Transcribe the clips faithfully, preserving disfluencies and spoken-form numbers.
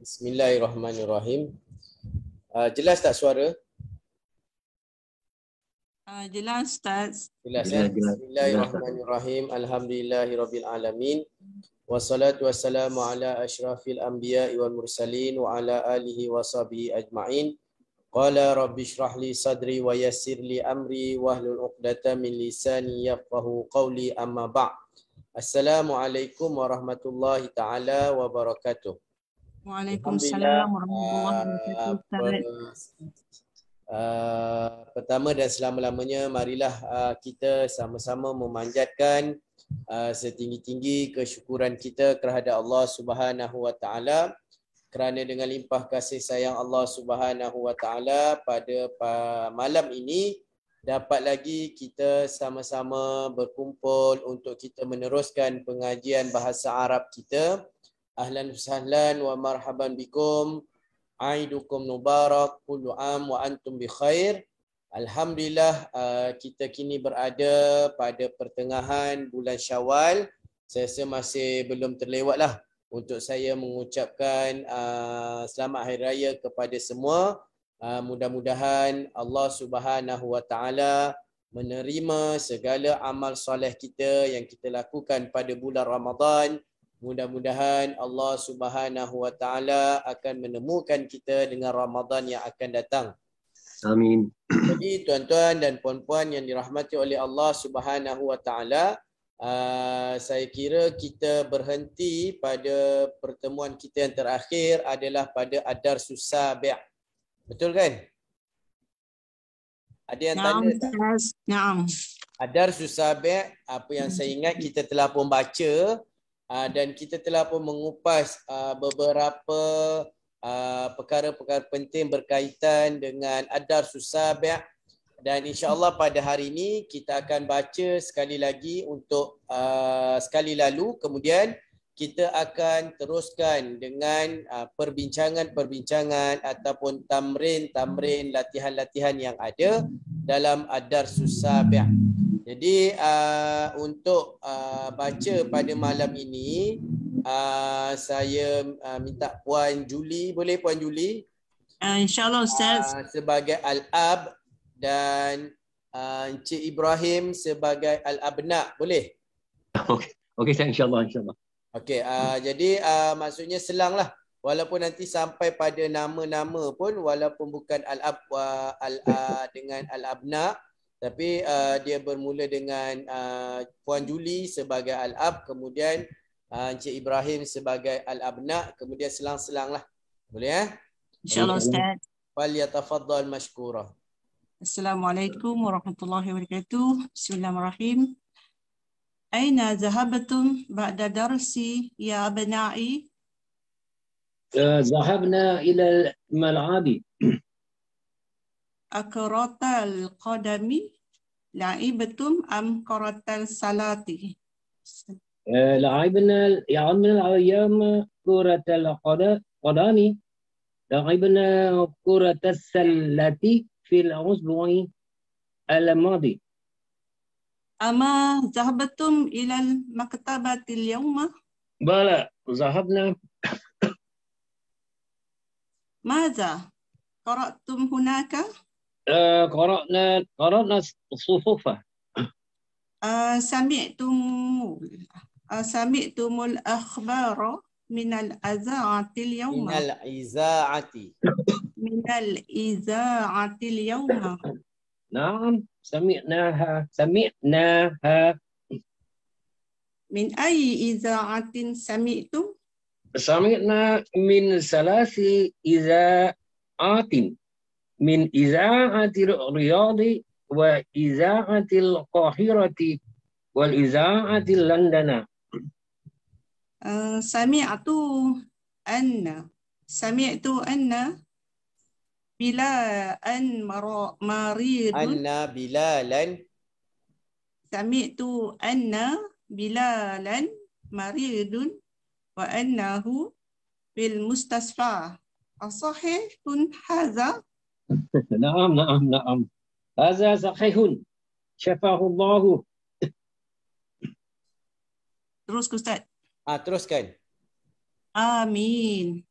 Bismillahirrahmanirrahim. Uh, jelas tak suara? Uh, jelas, Ustaz. Jelas, jelas, jelas. Bismillahirrahmanirrahim. Alhamdulillahirabbil alamin. Wassalatu wassalamu ala asyrafil anbiya'i wal mursalin wa ala alihi washabihi ajma'in. Qala rabbi shrah li sadri wa yassir li amri wahlul 'uqdatam min lisani yafqahu qawli, amma ba'd. Assalamualaikum warahmatullahi taala wabarakatuh. Waalaikumsalam warahmatullahi wabarakatuh. Uh, pertama dan selama-lamanya marilah uh, kita sama-sama memanjatkan uh, setinggi-tinggi kesyukuran kita terhadap Allah Subhanahu wa taala, kerana dengan limpah kasih sayang Allah Subhanahu wa taala pada pa- malam ini dapat lagi kita sama-sama berkumpul untuk kita meneruskan pengajian bahasa Arab kita. Ahlan wasahlan wa marhaban bikum. Aidukum mubarak, kullu am wa antum bi khair. Alhamdulillah, kita kini berada pada pertengahan bulan Syawal. Saya rasa masih belum terlewatlah untuk saya mengucapkan selamat hari raya kepada semua. Mudah-mudahan Allah Subhanahu wa taala menerima segala amal soleh kita yang kita lakukan pada bulan Ramadan. Mudah-mudahan Allah Subhanahu wa taala akan menemukan kita dengan Ramadan yang akan datang. Amin. Jadi tuan-tuan dan puan-puan yang dirahmati oleh Allah Subhanahu wa taala, saya kira kita berhenti pada pertemuan kita yang terakhir adalah pada ad-darsus sabi'. Betul kan? Ada yang tanya tak? Naam. Ad-darsus sabi', apa yang saya ingat kita telah pun baca. Uh, dan kita telah pun mengupas uh, beberapa uh, perkara-perkara penting berkaitan dengan ad-darsus sabi', dan insya-Allah pada hari ini kita akan baca sekali lagi untuk uh, sekali lalu, kemudian kita akan teruskan dengan uh, perbincangan-perbincangan ataupun tamrin-tamrin latihan-latihan yang ada dalam ad-darsus sabi'. Jadi uh, untuk uh, baca pada malam ini, uh, saya uh, minta Puan Juli. Boleh Puan Juli? Uh, InsyaAllah Ustaz. Uh, sebagai Al-Ab, dan uh, Encik Ibrahim sebagai Al-Abna. Boleh? Okey, okay, saya insyaAllah. InsyaAllah. Okey, uh, jadi uh, maksudnya selanglah. Walaupun nanti sampai pada nama-nama pun, walaupun bukan Al-Ab uh, al uh, dengan Al-Abna, tapi uh, dia bermula dengan uh, Puan Juli sebagai Al-Ab, kemudian uh, Encik Ibrahim sebagai Al-Abna, kemudian selang-selanglah. Boleh eh? InsyaAllah Ustaz. Wal yatafaddal mashkura. Assalamualaikum warahmatullahi wabarakatuh. Bismillahirrahmanirrahim. Aina zahabatum ba'da darsi ya abna'i? Zahabna ila al-mal'abi. Akaratal qadami la'ibatum am karatal salati? La'ibna ya'amna al-ayyam kuratal qadami la'ibna kuratal salati fil usbu'i al-madi. Ama zahabatum ilal maktabati al-yawma? Bala zahabna. Maza qara'tum hunaka? قرأنا قرأنا الصفوفة. سمعتم سمعتم الأخبار من الإذاعة اليوم. من الإذاعة. من الإذاعة اليوم. نعم سمعناها سمعناها. من أي إذاعة سمعتم؟ سمعنا من ثلاث إذاعات. من إذاعة الرياض وإذاعة القاهرة والإذاعة لندن. سمعت أن سمعت أن بلا أن مريض. أن بلالا. سمعت أن بلالا مريض وأنه في المستشفى. أصحيح هذا؟ نعم نعم نعم هذا صحيح شفاه الله. Teruskan Ustaz. Ah teruskan. Amin.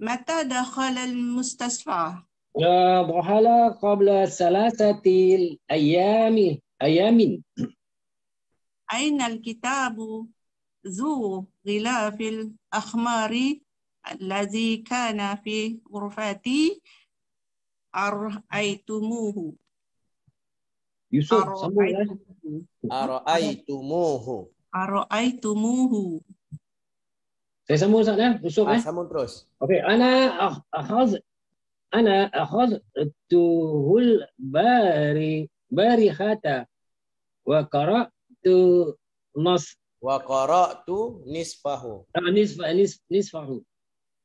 Mata dakhala al-mustasfa? Dakhala qabla thalathati ayami ayamin. Aina al-kitabu zu ghilafil akhmari allazi kana fi ghurfati araitumuhu. Yusuf, sambung. Araitumuhu. Araitumuhu. Saya sambung sana, Yusuf. Ah, eh? Sambung terus. Okey, ana akhaz ana akhaz tuhul bari barihata wa qara'tu nas wa qara'tu nisfahu. Ah, nisfa nis nisfahu.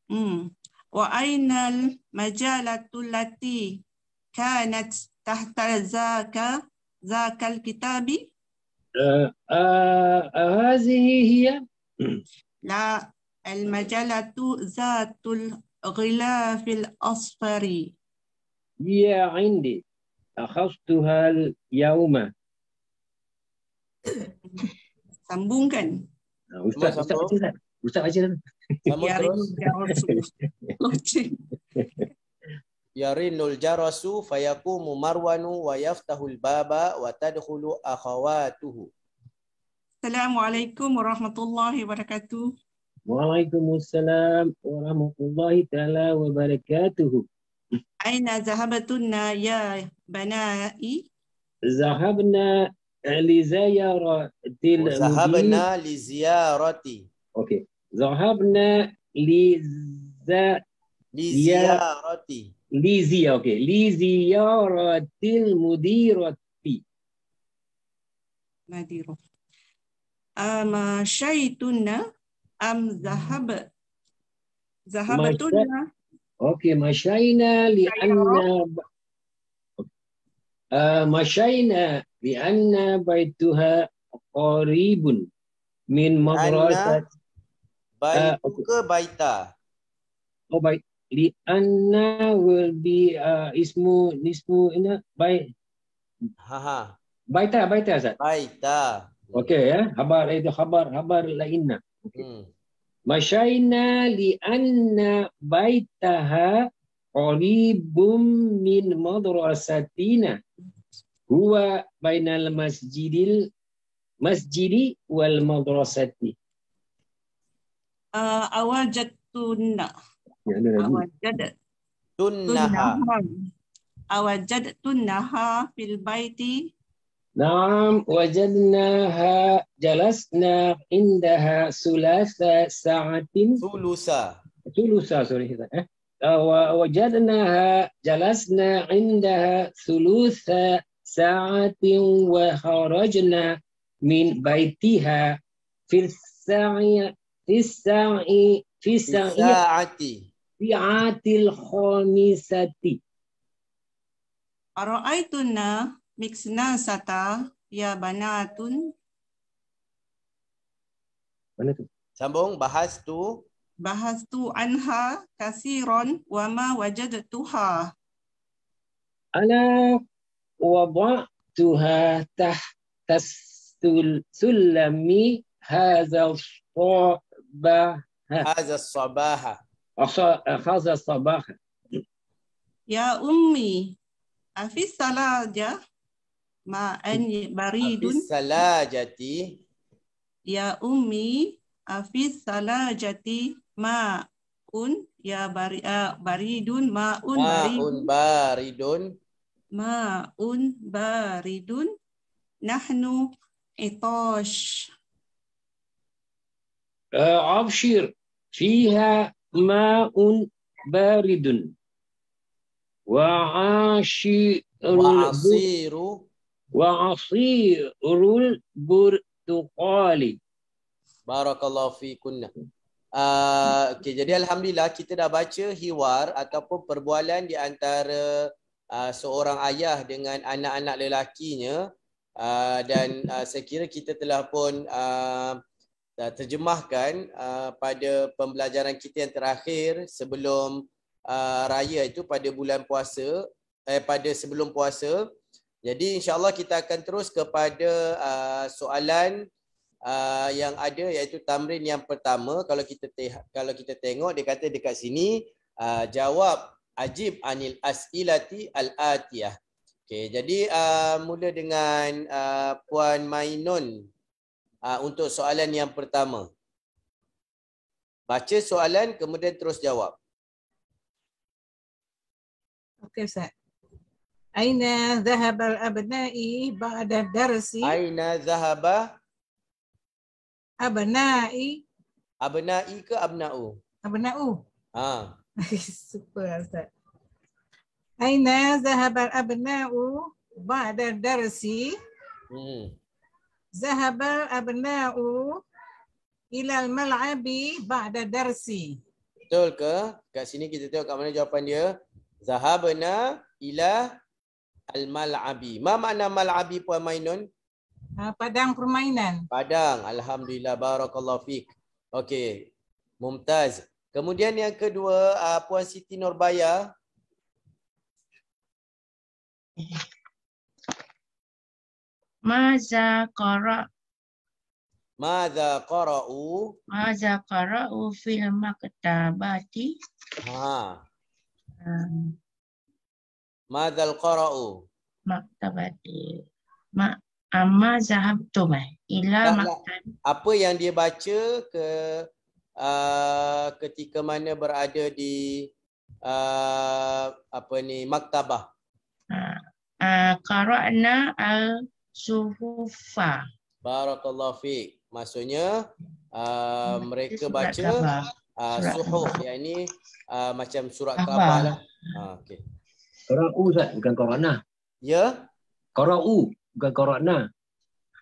Hmm. Wa ainal majalatu lati kanat tahta zaka zakal kitabi? Eh, hadhihi hiya la المجلة ذات الغلاف الأصفر. هي عندي أخذتها اليوم. Sambungkan. Ustaz, Ustaz, Ustaz, Ustaz baca dulu. Sambung terus. Yarinul jarasu fayaqumu marwanu wa yaftahul baba wa tadkhulu akhawatuhu. Assalamualaikum warahmatullahi wabarakatuh. Waalaikumsalam warahmatullahi taala wabarakatuh. Aina zahabatuna ya banai? Zahabna li ziyaratil Zahabna li ziyarati. Okey. Zahabna li za li ziyarati. Li ziyarati. Okey. Li ziyaratil mudirati. Mudirah. Ama syaituna am zahab zahabatuna. Okey, masyaina li anna uh, masyaina li anna baituha qaribun min madrasat bait ke baita. Oh, bait li anna will be uh, ismu nismu ina bait. Ha ha. Baita baita Ustaz. Baita. Okey ya, khabar itu khabar khabar la inna. Hmm. Masyaina li anna baitaha qaribum min madrasatina huwa bainal masjidil masjidi wal madrasati. Uh, awajadtunna awajadtunnaha awajadtunnaha fil baiti. Naam, wajadnaha jalasna indaha sulasa sa'atin. Sulusa. Sulusa, sorry. Eh? Wajadnaha jalasna indaha sulusa sa'atin wa kharajna min baitiha fis sa'i fis sa'i fis sa'ati fi'atil khamisati. Ara'aituna miksna sata ya banatun. Mana tu? Sambung bahas tu. Bahas tu anha kasiron wa ma wajadtuha. Ana wada'tuha tahta sulami hadha as-sabah. Hadha as-sabah. Hadha as-sabah. Ya ummi afis salaja ma'an baridun. Afis salajati. Ya ummi afis salajati ma'un ya bari, uh, baridun ma'un baridun. Ma'un baridun. Ma'un baridun. Nahnu itash. Uh, abshir fiha ma'un baridun. Wa'ashiru wa'asirul burtuqali. Barakallahu fiikunna. Uh, okay, jadi alhamdulillah kita dah baca hiwar ataupun perbualan di antara uh, seorang ayah dengan anak-anak lelakinya, uh, dan uh, sekiranya kita telah pun uh, terjemahkan uh, pada pembelajaran kita yang terakhir sebelum Uh, raya itu pada bulan puasa, eh, pada sebelum puasa. Jadi insyaAllah kita akan terus kepada uh, soalan uh, yang ada, iaitu tamrin yang pertama. Kalau kita kalau kita tengok, dia kata dekat sini Uh, jawab ajib anil as'ilati al-atiyah. Okey, jadi uh, mula dengan uh, Puan Mainun uh, untuk soalan yang pertama. Baca soalan kemudian terus jawab. Okey Ustaz. Aina dhahaba al-abna'i ba'da darsi? Aina dhahaba abna'i? Abna'i ke abna'u? Abna'u. Ha. Super Ustaz. Aina zahaba al-abna'u ba'da darsi? Hmm. Zahaba al-abna'u ila al-mal'abi ba'da darsi. Betul ke? Kat sini kita tengok kat mana jawapan dia. Zahabna ila al-mal'abi. Ma makna mal'abi Puan Mainun? Padang permainan. Padang. Alhamdulillah, barakallahu fiik. Okey. Mumtaz. Kemudian yang kedua, uh, Puan Siti Nurbaya. Maza qara. Maza qara'u? Maza qara'u fil maktabati? Ha. Um, Maza al-qara'u? Maktabati. Ma amma zahabtum ila maktab. Apa yang dia baca ke Uh, ketika mana berada di uh, apa ni maktabah. Ah uh, qara'na al-suhufa. Barakallahu fiik. Maksudnya uh, mereka baca uh, suhuf, yakni uh, macam surat khabar lah. Ha, okey. Qara'u Ustaz, bukan qara'na. Ya. Qara'u bukan qara'na.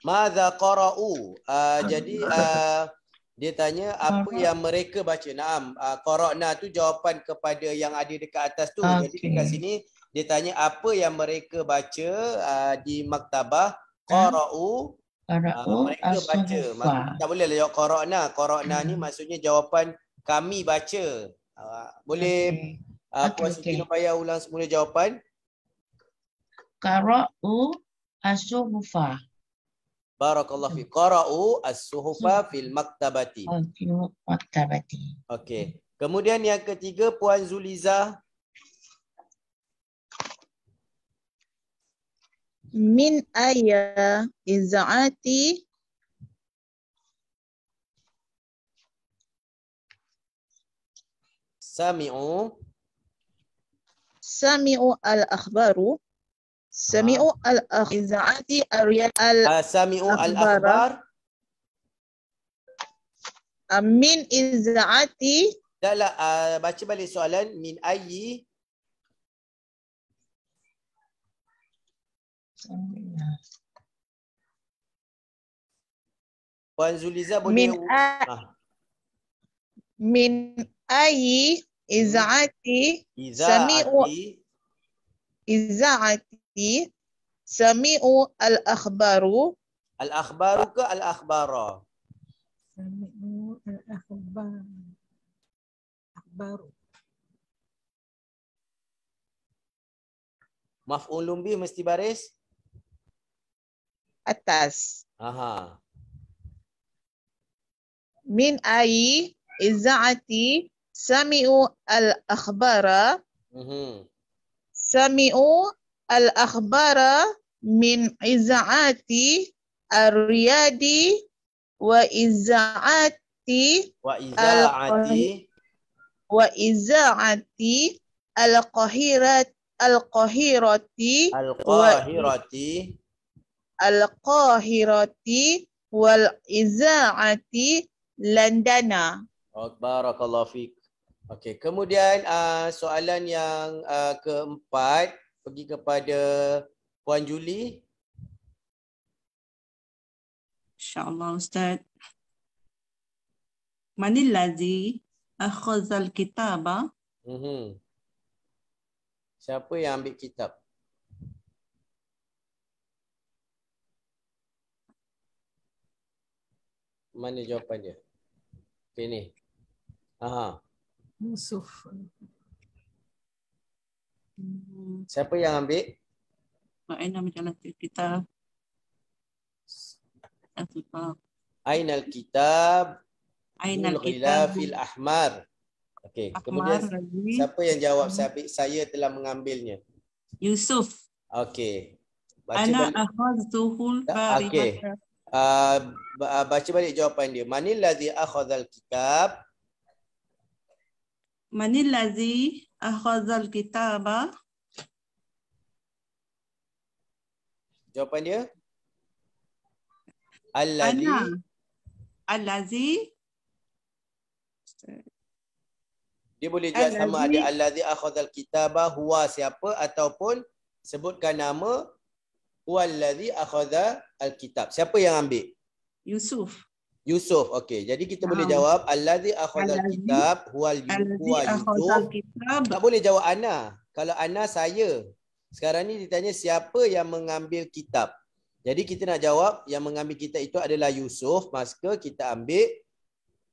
Madza qara'u? Uh, jadi uh, dia tanya apa Qara. Yang mereka baca. Naam, uh, qara'na tu jawapan kepada yang ada dekat atas tu. Okay. Jadi dekat sini dia tanya apa yang mereka baca uh, di maktabah. Qara'u. Uh, mereka As-sufa. Baca. Maksudnya, tak boleh lah jawab qara'na. Qara'na hmm. ni maksudnya jawapan kami baca. Uh, boleh okay. uh, Puan Siti Nurbaya ulang semula jawapan. Qara'u as-sufa. Barakallahu fi. Qara'u as-suhufa fil maktabati. Fil maktabati. Okey. Kemudian yang ketiga Puan Zuliza. Min ayya iz'ati sami'u sami'u al-akhbaru. Sami'u al-akhizati al-riyal al-akhbar. Sami'u al-akhbar. Min iz'ati. Tak lah. Uh, baca balik soalan. Min ayyi. Puan Zuliza boleh. Min, ah. Min ayyi iz'ati. Sami'u iz'ati. Sami'u al-akhbaru. Al-akhbaru ke al-akhbara? Sami'u al-akhbaru. Akhbaru. Maf'ulun bih mesti baris? Atas. Aha. Min ayyi iz'ati sami'u al-akhbara. Mhm. Sami'u al-akhbara min iz'ati ar-riyadi wa iz'ati wa iz'ati wa iz'ati al-qahirat al-qahirati al-qahirati al-qahirati wal iz'ati Londona. Barakallahu fiik. Okey, kemudian uh, soalan yang uh, keempat pergi kepada Puan Juli. InsyaAllah Ustaz. Manil ladzi akhazal kitaba? Mhm. Siapa yang ambil kitab? Mana jawapan dia? Okey ni. Aha. Yusuf. Siapa yang ambil? Aina majalah kitab. Aina al-kitab. Aina al-kitab fil ahmar. Okey, kemudian siapa yang jawab? Saya telah mengambilnya. Yusuf. Okey. Ana akhadtuhul farihata. Uh, baca balik jawapan dia. Manil ladzi akhadzal kitab? Manil ladzi akhadzal kitaba? Jawapan dia? Alladzi. Alladzi. Dia boleh jawab sama ada alladzi akhadzal kitaba huwa siapa ataupun sebutkan nama huwallazi akhadha alkitab. Siapa yang ambil? Yusuf. Yusuf. Okey. Jadi kita ah. boleh jawab allazi akhadha alkitab huwal Yusuf. Tak boleh jawab ana. Kalau ana saya. Sekarang ni ditanya siapa yang mengambil kitab. Jadi kita nak jawab yang mengambil kitab itu adalah Yusuf. Maka kita ambil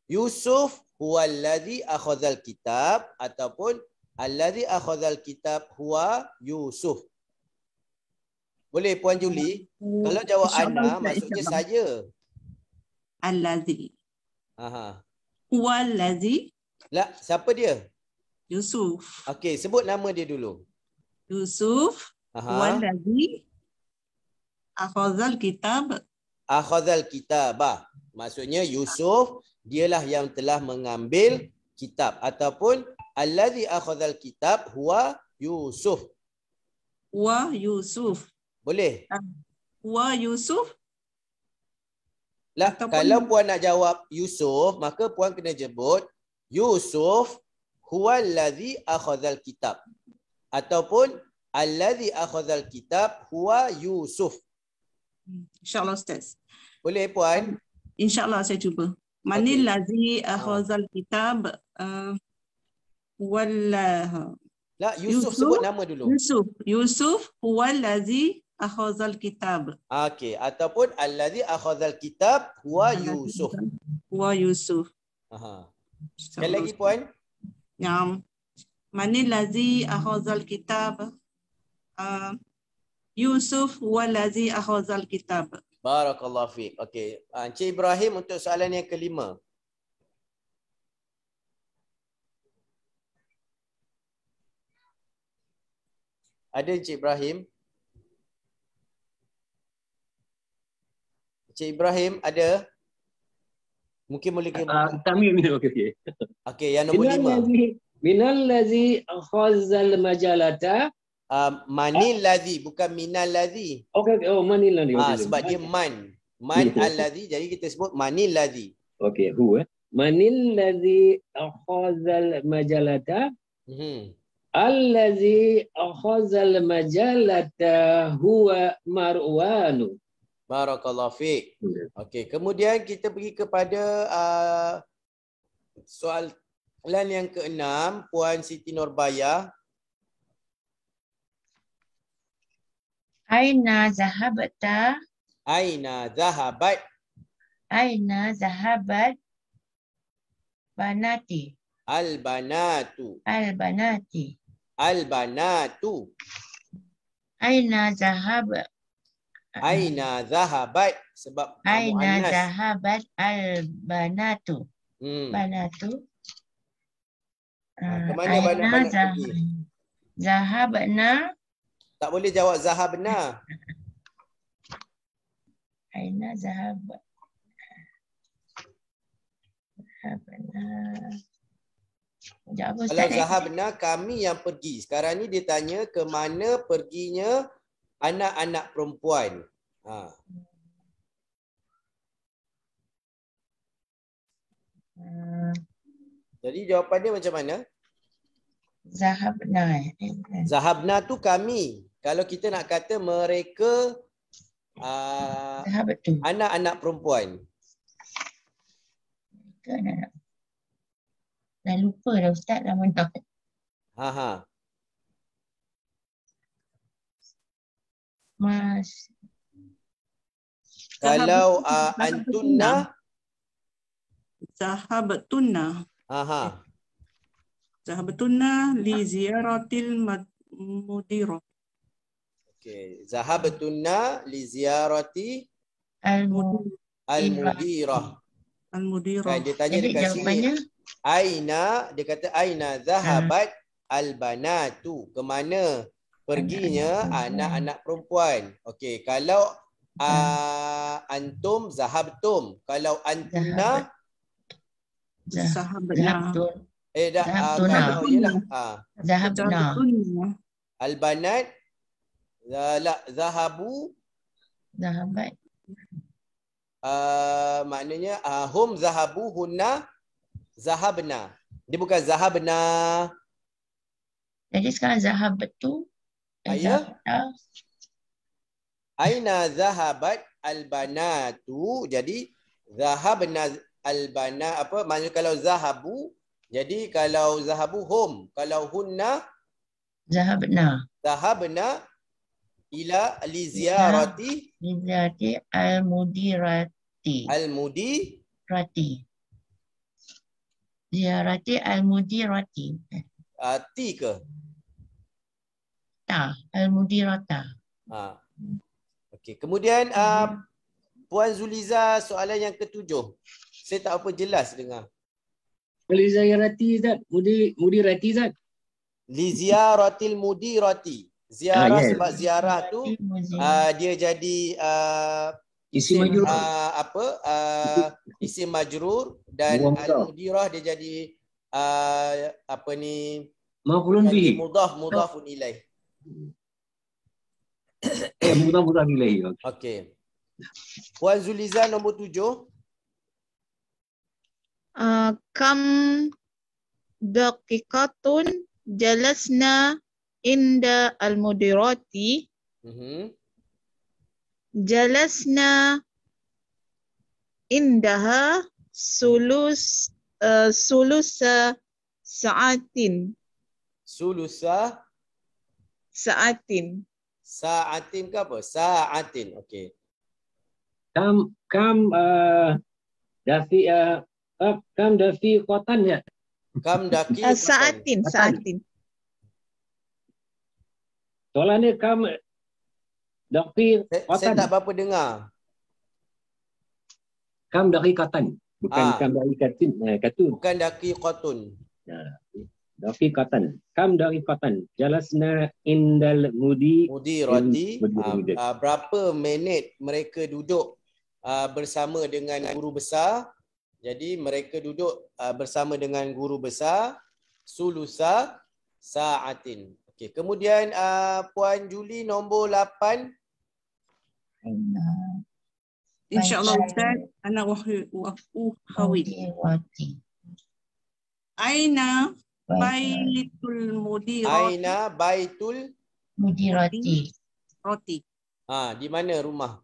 Yusuf huwallazi akhadha alkitab ataupun allazi akhadha alkitab huwa Yusuf. Boleh Puan Juli? Hmm. Kalau jawab ana maksudnya saya. Allazi. Aha. Wallazi. La, siapa dia? Yusuf. Okey, sebut nama dia dulu. Yusuf. Wallazi akhadzal kitab. Akhadzal kitabah. Maksudnya Yusuf dialah yang telah mengambil kitab ataupun allazi akhadzal kitab huwa Yusuf. Wa Yusuf. Boleh? Wa Yusuf? Lah, kalau Puan nak jawab Yusuf, maka Puan kena jemput Yusuf huwallazi akhadzal kitab. Ataupun allazi akhadzal kitab huwa Yusuf. InsyaAllah Ustaz. Boleh Puan? InsyaAllah saya cuba. Manil lazi akhadzal kitab huwallah. Lah, Yusuf, Yusuf sebut nama dulu. Yusuf. Yusuf huwallazi akhadzal kitab. Okey, ataupun allazi akhadzal kitab huwa Yusuf. Huwa Yusuf. Aha. Sekali lagi puan. Naam. Manil ladzi akhadzal kitab? Uh, Yusuf huwallazi akhadzal kitab. Barakallahu fiik. Okey, Encik Ibrahim untuk soalan yang kelima. Ada Encik Ibrahim? Encik Ibrahim ada? Mungkin boleh uh, kami minum okey. Okey, yang nombor lima. Minal ladzi akhazal majalata. Uh, manil ladzi bukan minal ladzi. Okey, oh manil ladzi. Ah, sebab dia man. Man alladzi jadi kita sebut manil ladzi. Okey, hu eh. Manil ladzi akhazal majalata. Mhm. Allazi akhazal majalata huwa Marwanu. Barakallahu fiik. Okey, kemudian kita pergi kepada uh, soalan yang keenam, Puan Siti Nurbaya. Aina zahabta? Aina zahabat? Aina zahabat? Banati. Al-banatu. Al-banati. Al-banatu. Aina zahabat? Aina zahabat sebab aina zahabat al-banatu. Hmm. Banatu. Ha, kemana aina zah pergi? Zahabna. Tak boleh jawab zahabna. Aina zahabat. Zahabna. Kalau zahabna kami yang pergi. Sekarang ni dia tanya ke mana perginya anak-anak perempuan. Ha. Jadi jawapan dia macam mana? Zahabna. Zahabna tu kami. Kalau kita nak kata mereka uh, anak-anak perempuan. Mereka anak-anak. Dah lupa dah Ustaz dah menang. Aha. Mas. Kalau uh, antunna zahabtunna. Aha. Zahabtunna li ziyaratil mudirah. Okey, zahabtunna li ziyarati al mudirah. Al mudirah. Al mudirah. Dia tanya dekat sini. Aina, dia kata aina zahabat al-banatu. Kemana perginya anak-anak perempuan? Okey, kalau uh, antum zahabtum, kalau antuna zahabna. Eh dah zahabtuna. Uh, zahabtuna. Al-banat la zahabu zahabat. Uh, maknanya uh, hum zahabu hunna zahabna. Dia bukan zahabna. Jadi sekarang zahabat tu Ayah. Aina zahabat al-banatu. Jadi zahabna al-bana apa? Maksudnya kalau zahabu, jadi kalau zahabu hum, kalau hunna zahabna. Zahabna ila li ziyarati ziyarati al-mudirati. Al-mudirati. Ziyarati al-mudirati. Ati ke? Al-Mudirata. Ha. Okey, kemudian uh, Puan Zuliza soalan yang ketujuh. Saya tak apa jelas dengar. Al-Ziyarati zat, mudi mudirati zat. Li ziyaratil mudirati. Ziarah ah, yes. Sebab ziarah tu uh, dia jadi uh, isim majrur uh, apa? Uh, isim majrur dan al-mudirah dia jadi uh, apa ni? Maf'ulun bihi. Mudhaf mudhafun ilaih. Mudah-mudahan nilai. Okey. Puan Zuliza nombor tujuh. Uh, kam daqiqatun jalasna inda al-mudirati. Uh-huh. Jalasna indaha sulus uh, sulusa sa'atin. Sulusa Sa'atin. Sa'atin ke apa? Sa'atin. Okey. Kam kam uh, dafi uh, kam dafi kotan ya. Kam daki. Uh, sa'atin, sa'atin. Soalan dia kam dafi kotan. Saya, saya tak apa dengar. Kam daki kotan. Bukan ah. kam daki katin. Eh, katun. Bukan daki kotun. Ya. Dafi katan. Kam dari katan. Jalasna indal mudi. Mudi roti. In, uh, uh, berapa minit mereka duduk uh, bersama dengan guru besar. Jadi mereka duduk uh, bersama dengan guru besar. Sulusa sa'atin. Okay. Kemudian uh, Puan Juli nombor lapan. InsyaAllah Ustaz. Ana wahuhawid. Aina. Baitul Mudirati. Aina Baitul Mudirati. Roti. Ha, di mana rumah?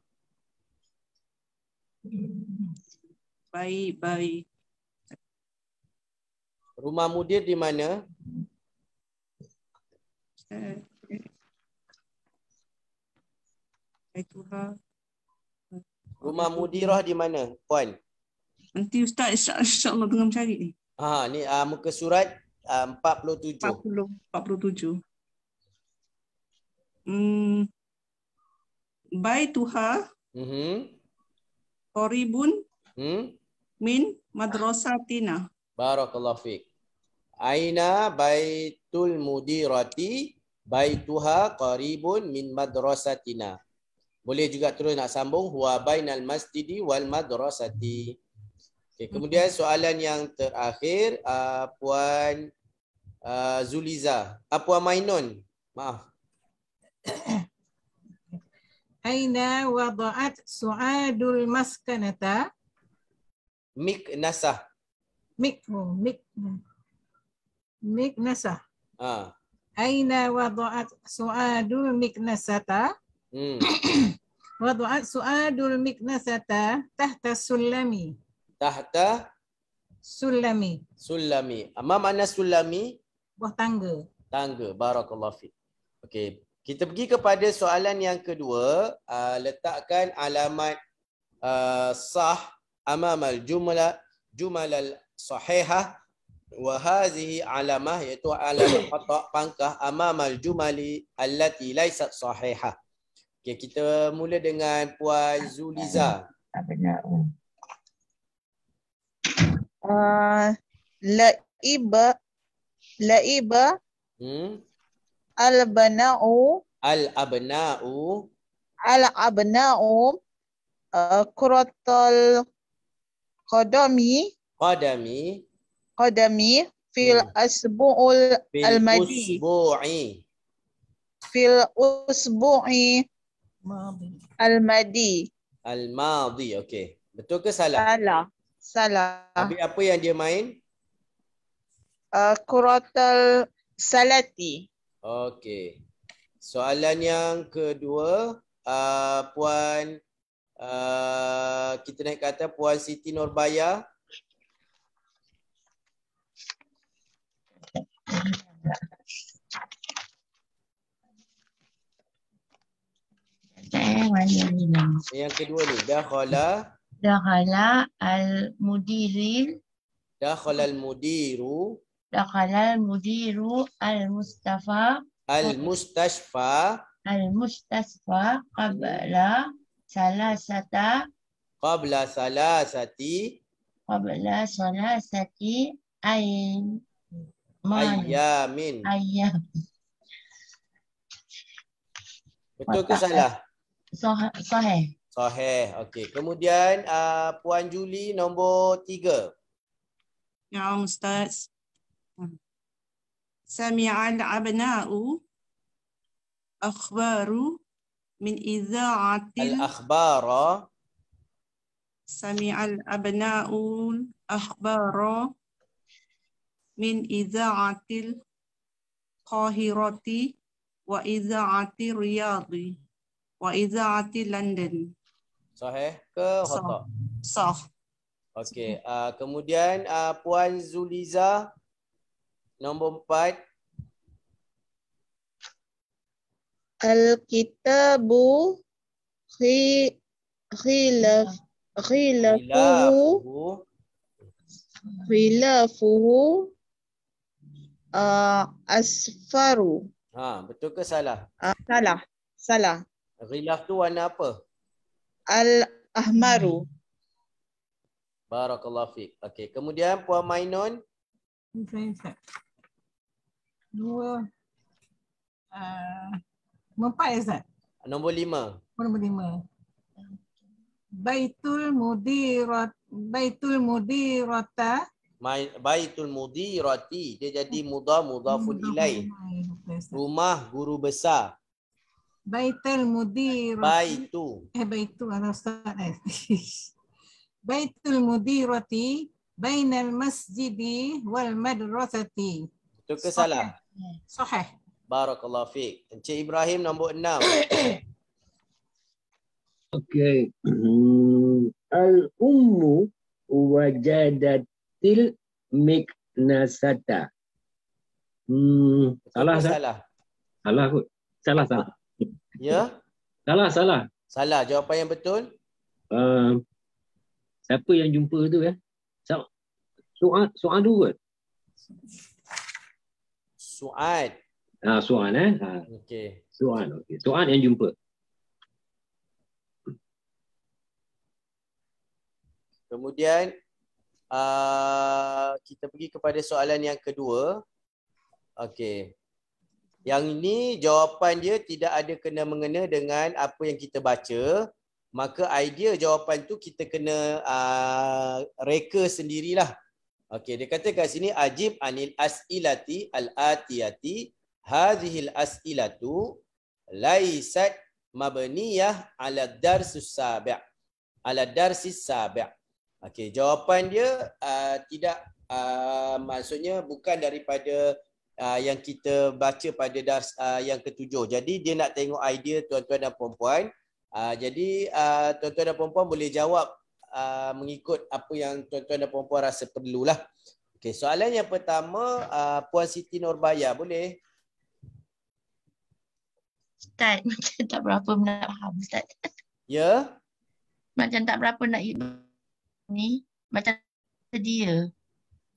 Baik, baik. Rumah mudir di mana? Rumah mudirah di mana, Puan? Nanti Ustaz insya-Allah tengah mencari ni. Ha, ni uh, muka surat empat puluh tujuh. empat puluh, empat puluh tujuh. Hmm. Baituha. Mhm. Qoribun. Hmm. Min madrasatina. Barakallahu fiik. Aina baitul mudirati baituha qaribun min madrasatina. Boleh juga terus nak sambung huwa bainal masjidi wal madrasati. Okay, kemudian soalan yang terakhir uh, Puan uh, Zuliza, uh, Puan Mainun, maaf. Aina wada'at su'adul maskanata? Miknasah. Mikhu, mik. Miknasah. Ah. Aina wada'at su'adul miknasata? Hmm. Wada'at su'adul miknasata tahta sulami. Tahta sulami. Sulami. Apa makna sulami? Buah tangga. Tangga. Barakallahu fiik. Okey, kita pergi kepada soalan yang kedua, uh, letakkan alamat uh, sah amamal jumlah jumalal sahihah wa hadhihi alamah iaitu alamat qata pangkah amamal jumali allati laysat sahihah. Okey, kita mula dengan Puan Zuliza. Tak benar. Uh, La'iba La'iba hmm? Al-bana'u Al-abna'u Al-abna'u uh, Kuratul Qadami Qadami Qadami Fil hmm. asbu'ul al-madi Fil Fil usbu'i al-madi al-madi, okey. Betul ke salah? Salah. Salah. Habis apa yang dia main? Uh, Kuratul salati. Okey. Soalan yang kedua, uh, Puan uh, kita naik kata Puan Siti Nurbaya. Yang kedua ni dakhala dakhala al-mudiril dakhala al-mudiru dakhala al-mudiru al-mustafa al-mustashfa al-mustashfa qabla salasata qabla salasati qabla salasati ayn ayamin ayam betul ke salah? Sahih. Sahih. Okey. Kemudian uh, Puan Juli nombor tiga. Ya Ustaz. Sami'al abna'u akhbaru min idza'atil akhbara. Sami'al abna'u akhbara min idza'atil qahirati wa idza'atir riyadhi. Wa idza'ati London. Sahih ke khata? Sah. Okey, uh, kemudian uh, Puan Zuliza nombor empat. Al-kitabu khilaf khilaf khilafuhu khilafuhu uh, asfaru. Ha, betul ke salah? Uh, salah. Salah. Ghilaf tu warna apa? Al-ahmaru. Barakallahu fiik. Okey, kemudian Puan Mainun. Dua. Uh, empat, Ustaz. Nombor lima. Nombor lima. Baitul mudirat. Baitul mudirata. Baitul mudirati. Dia jadi mudhaf mudhafun ilaih. Rumah guru besar. Baitul mudirati. Baitu. Eh baitu ana ustaz. Baitul mudirati bainal masjidi wal madrasati. Betul ke salah? Sahih. Barakallahu fiik. Encik Ibrahim nombor enam. Okey. Al ummu wajadatil miknasata. Hmm, salah salah. Salah kot. Salah salah. Ya? Salah, salah. Salah. Jawapan yang betul? Uh, siapa yang jumpa tu ya? Su'ad, Su'ad dulu kot? Su'ad. Ah, Su'ad eh? Ah. Okey. Su'ad, okey. Su'ad yang jumpa. Kemudian uh, kita pergi kepada soalan yang kedua. Okey. Yang ini jawapan dia tidak ada kena-mengena dengan apa yang kita baca. Maka idea jawapan tu kita kena uh, reka sendirilah. Okey, dia kata kat sini ajib anil as'ilati al-atiyati hadhihil as'ilatu laisat mabniyah ala darsus sabi' ala darsis sabi'. Okey, jawapan dia uh, tidak uh, maksudnya bukan daripada Uh, yang kita baca pada dars uh, yang ketujuh. Jadi dia nak tengok idea tuan-tuan dan puan-puan. Uh, jadi uh, tuan-tuan dan puan-puan boleh jawab uh, mengikut apa yang tuan-tuan dan puan-puan rasa perlulah. Okey, soalan yang pertama uh, Puan Siti Nurbaya, boleh? Ustaz, macam tak berapa nak faham Ustaz. Ya? Yeah? Macam tak berapa nak ni, macam sedia.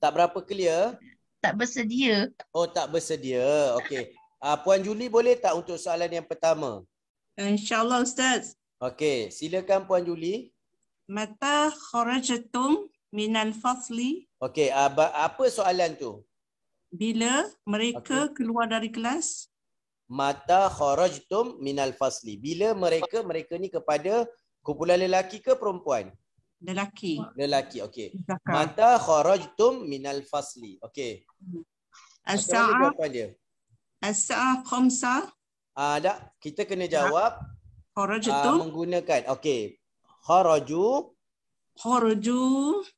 Tak berapa clear? Tak bersedia. Oh, tak bersedia. Okey. Uh, Puan Juli boleh tak untuk soalan yang pertama? InsyaAllah Ustaz. Okey, silakan Puan Juli. Mata kharajatum minal fasli. Okey, apa soalan tu? Bila mereka okay. keluar dari kelas? Mata kharajtum minal fasli. Bila mereka, mereka ni kepada kumpulan lelaki ke perempuan? Lelaki. Lelaki, okey. Mata kharajtum minal fasli. Okey. As-sa'ah. As-sa'ah khamsah. Ah, dak, kita kena jawab kharajtum uh, menggunakan. Okey. Kharaju. Kharaju.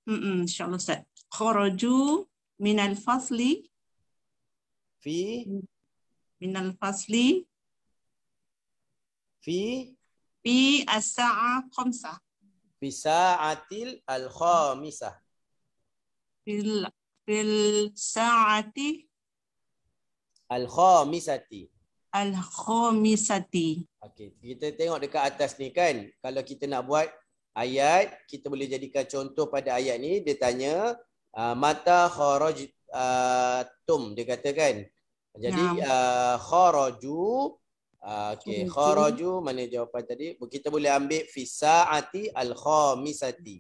Hmm, insya-Allah Ustaz. Kharaju minal fasli. Fi minal fasli fi fi as-sa'a khamsah fi sa'atil al-khamisah fil fil sa'ati al-khamisati al-khamisati. Okey, kita tengok dekat atas ni kan, kalau kita nak buat ayat, kita boleh jadikan contoh pada ayat ni. Dia tanya uh, mata kharajtum, uh, dia kata kan. Jadi uh, kharaju uh, okey kharaju mana jawapan tadi? Kita boleh ambil fi saati al-khamisati.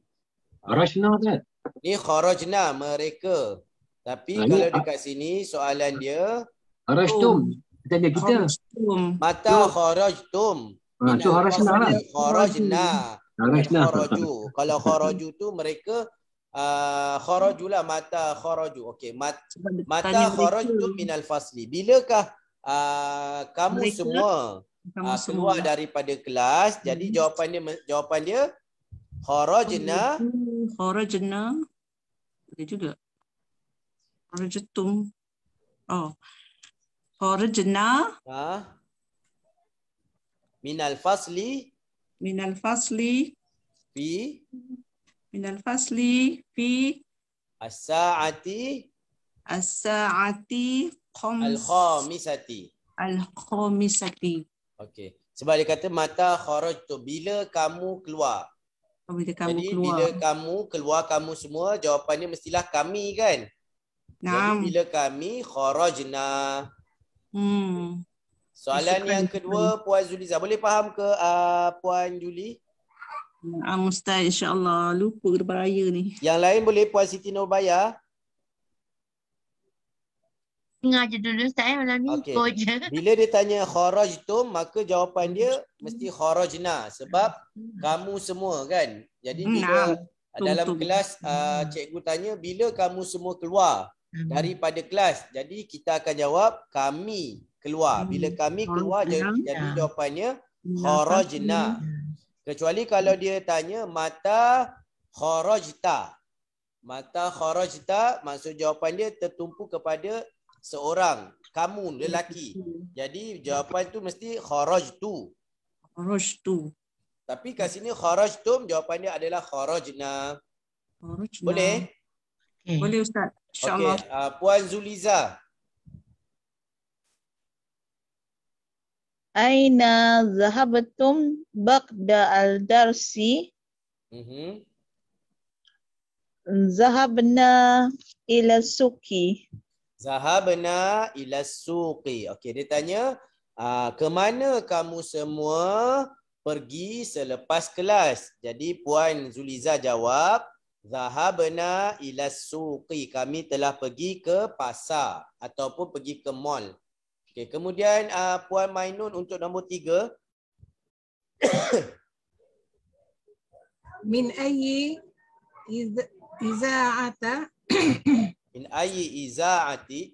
Kharajna kan? Ni kharajna mereka. Tapi Rani, kalau dekat sini soalan dia kharajtum. Tanya kita. Mata kharajtum. Ha, tu kharajna lah. Kharajna. Kharajna. Kharaju. Kalau kharaju tu mereka Uh, kharajulah mata kharaju. Okey, Mat, mata kharajtum minal fasli. Bilakah uh, kamu mereka, semua kamu uh, keluar semua. daripada kelas? Hmm. Jadi jawapan dia jawapan dia kharajna kharajna dia juga kharajtum. Oh. Kharajna ha minal fasli minal fasli fi minal fasli fi as-sa'ati as-sa'ati al-khamisati al-khamisati. Okey, sebab dia kata mata kharajtu, bila kamu keluar. Bila kamu Jadi, keluar. Bila kamu keluar kamu semua, jawapannya mestilah kami kan? Naam. Jadi bila kami kharajna. Hmm. Soalan Masukkan yang kedua kami. Puan Zuliza boleh faham ke uh, Puan Juli? Naam Ustaz, insya-Allah lupa lebar raya ni. Yang lain boleh Puan Siti Nurbaya? Dengar je dulu Ustaz malam ni. Okay. Bila dia tanya kharajtum, maka jawapan dia mesti kharajna sebab kamu semua kan. Jadi bila nah, dalam tum, kelas uh, cikgu tanya bila kamu semua keluar daripada kelas. Jadi kita akan jawab kami keluar. Bila kami keluar jadi, jadi jawapannya kharajna. Kecuali kalau dia tanya mata kharajta. Mata kharajta maksud jawapan dia tertumpu kepada seorang, kamu lelaki. Jadi jawapan tu mesti kharajtu. Kharajtu. Tapi kat sini kharajtum jawapan dia adalah kharajna. Kharajna. Boleh? Okay. Boleh Ustaz. Insya-Allah. Okay. Uh, Puan Zuliza. Aina zahabtum ba'da al-darsi? Mhm. Zahabna ila suqi. Zahabna ila suqi. Okey, dia tanya, ah ke mana kamu semua pergi selepas kelas? Jadi Puan Zuliza jawab, zahabna ila suqi. Kami telah pergi ke pasar ataupun pergi ke mall. Okey, kemudian uh, Puan Mainun untuk nombor tiga. Min ayyi iz iza'ata min ayyi iza'ati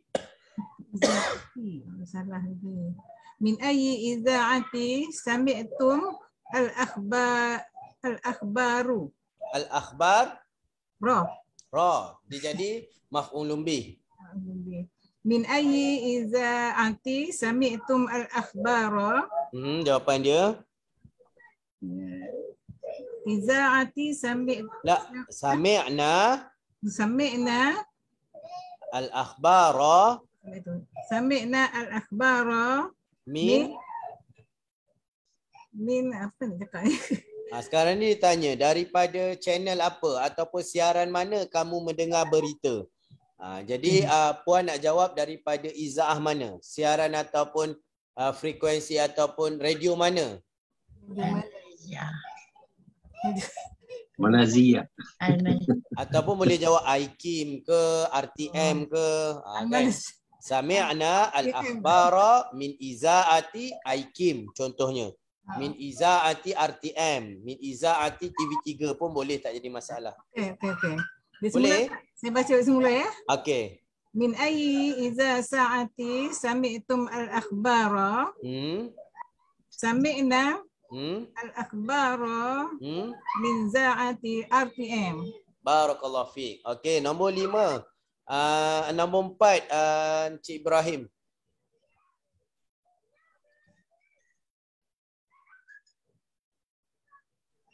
salah ni. Min ayyi iza'ati sami'tum al-akhbar al-akhbaru al-akhbar ra ra dia jadi maf'ulun bih. Min ayyi iza'ati sami'tum al-akhbara. Hmm, jawapan dia. Iza'ati sami' la sami'na sami'na al-akhbara. Sami'na al-akhbara min min apa nak cakap ni? Ah, sekarang ni ditanya daripada channel apa ataupun siaran mana kamu mendengar berita? Ha, jadi uh, Puan nak jawab daripada izaah mana? Siaran ataupun uh, frekuensi ataupun radio mana? Ya. Malazia. Ataupun boleh jawab I Q I M ke R T M ke. Ha, kan? Sami'na al-akhbara min iza'ati I Q I M contohnya. Min iza'ati R T M, min iza'ati T V tiga pun boleh, tak jadi masalah. Okey, okey, okey. Boleh? Saya baca semula ya. Okey. Min ayyi iza sa'ati sami'tum al-akhbara. Hmm. Sami'na hmm. al-akhbara hmm. min za'ati R T M. Barakallahu fiik. Okey, nombor lima. Uh, nombor empat, uh, Encik Ibrahim.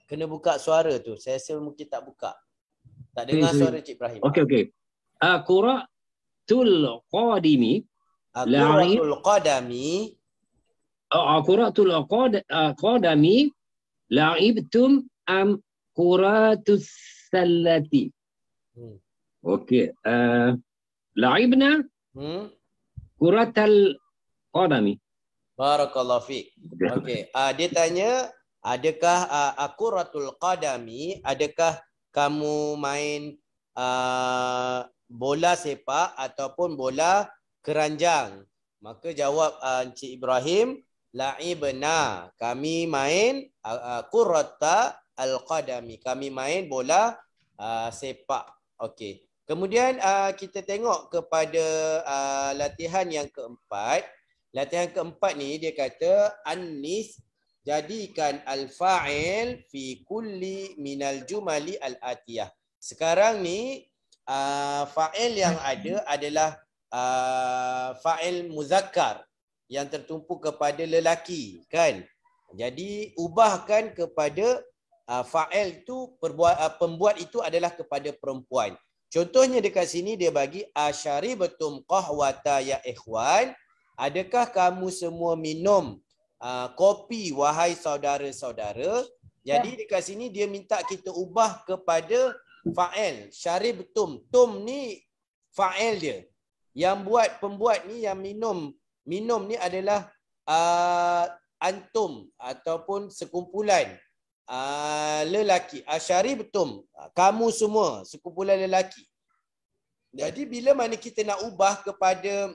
Kena buka suara tu. Saya rasa mungkin tak buka. Tak dengar okay, suara Encik Ibrahim. Okey, okey. Akura. Tul qadimi la'in qadami quratul qadami la'ibtum am quratus sallati. Hmm. Okey, uh, la'ibna hmm quratal qadami. Barakallahu fiik. Okey, uh, dia tanya adakah uh, quratul qadami, adakah kamu main uh, bola sepak ataupun bola keranjang? Maka jawab uh, Encik Ibrahim, la'ibna, kami main uh, uh, qurrata al-qadami, kami main bola uh, sepak. Okey. Kemudian uh, kita tengok kepada uh, latihan yang keempat. Latihan keempat ni dia kata annis, jadikan al-fa'il fi kulli minal jumali al-atiyah. Sekarang ni Uh, fa'il yang ada adalah uh, fa'il muzakkar yang tertumpu kepada lelaki, kan? Jadi ubahkan kepada uh, fa'il tu perbuat, uh, pembuat itu adalah kepada perempuan. Contohnya dekat sini dia bagi asyaribatum qahwata ya ikhwan, adakah kamu semua minum uh, kopi wahai saudara-saudara? Jadi ya, dekat sini dia minta kita ubah kepada fa'il. Syarib tum. Tum ni fa'il dia. Yang buat pembuat ni, yang minum. Minum ni adalah uh, antum ataupun sekumpulan uh, lelaki. Syarib tum. Kamu semua sekumpulan lelaki. Jadi bila mana kita nak ubah kepada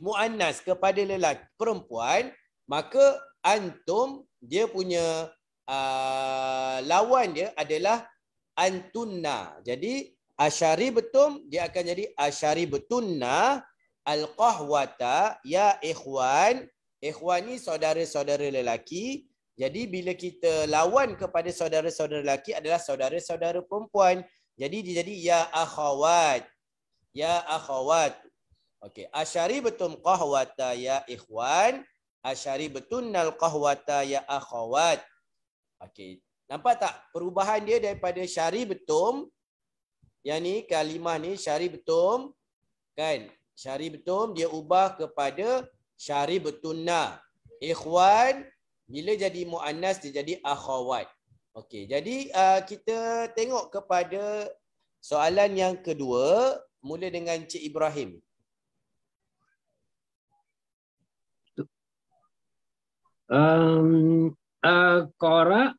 mu'annas, kepada lelaki, perempuan, maka antum dia punya uh, lawan dia adalah antunna. Jadi asyaribatum dia akan jadi asyaribatunna al-qahwata ya ikhwan. Ikhwan ni saudara-saudara lelaki. Jadi bila kita lawan kepada saudara-saudara lelaki adalah saudara-saudara perempuan. Jadi dia jadi ya akhawat. Ya akhawat. Okey, asyaribatum qahwata ya ikhwan, asyaribatunna al-qahwata ya akhawat. Okey. Nampak tak perubahan dia daripada syari betum? Yang ni kalimah ni syari betum, kan? Syari betum dia ubah kepada syari betunna. Ikhwan bila jadi mu'annas dia jadi akhawat. Okey, jadi uh, kita tengok kepada soalan yang kedua, mula dengan Encik Ibrahim. Um uh, Qara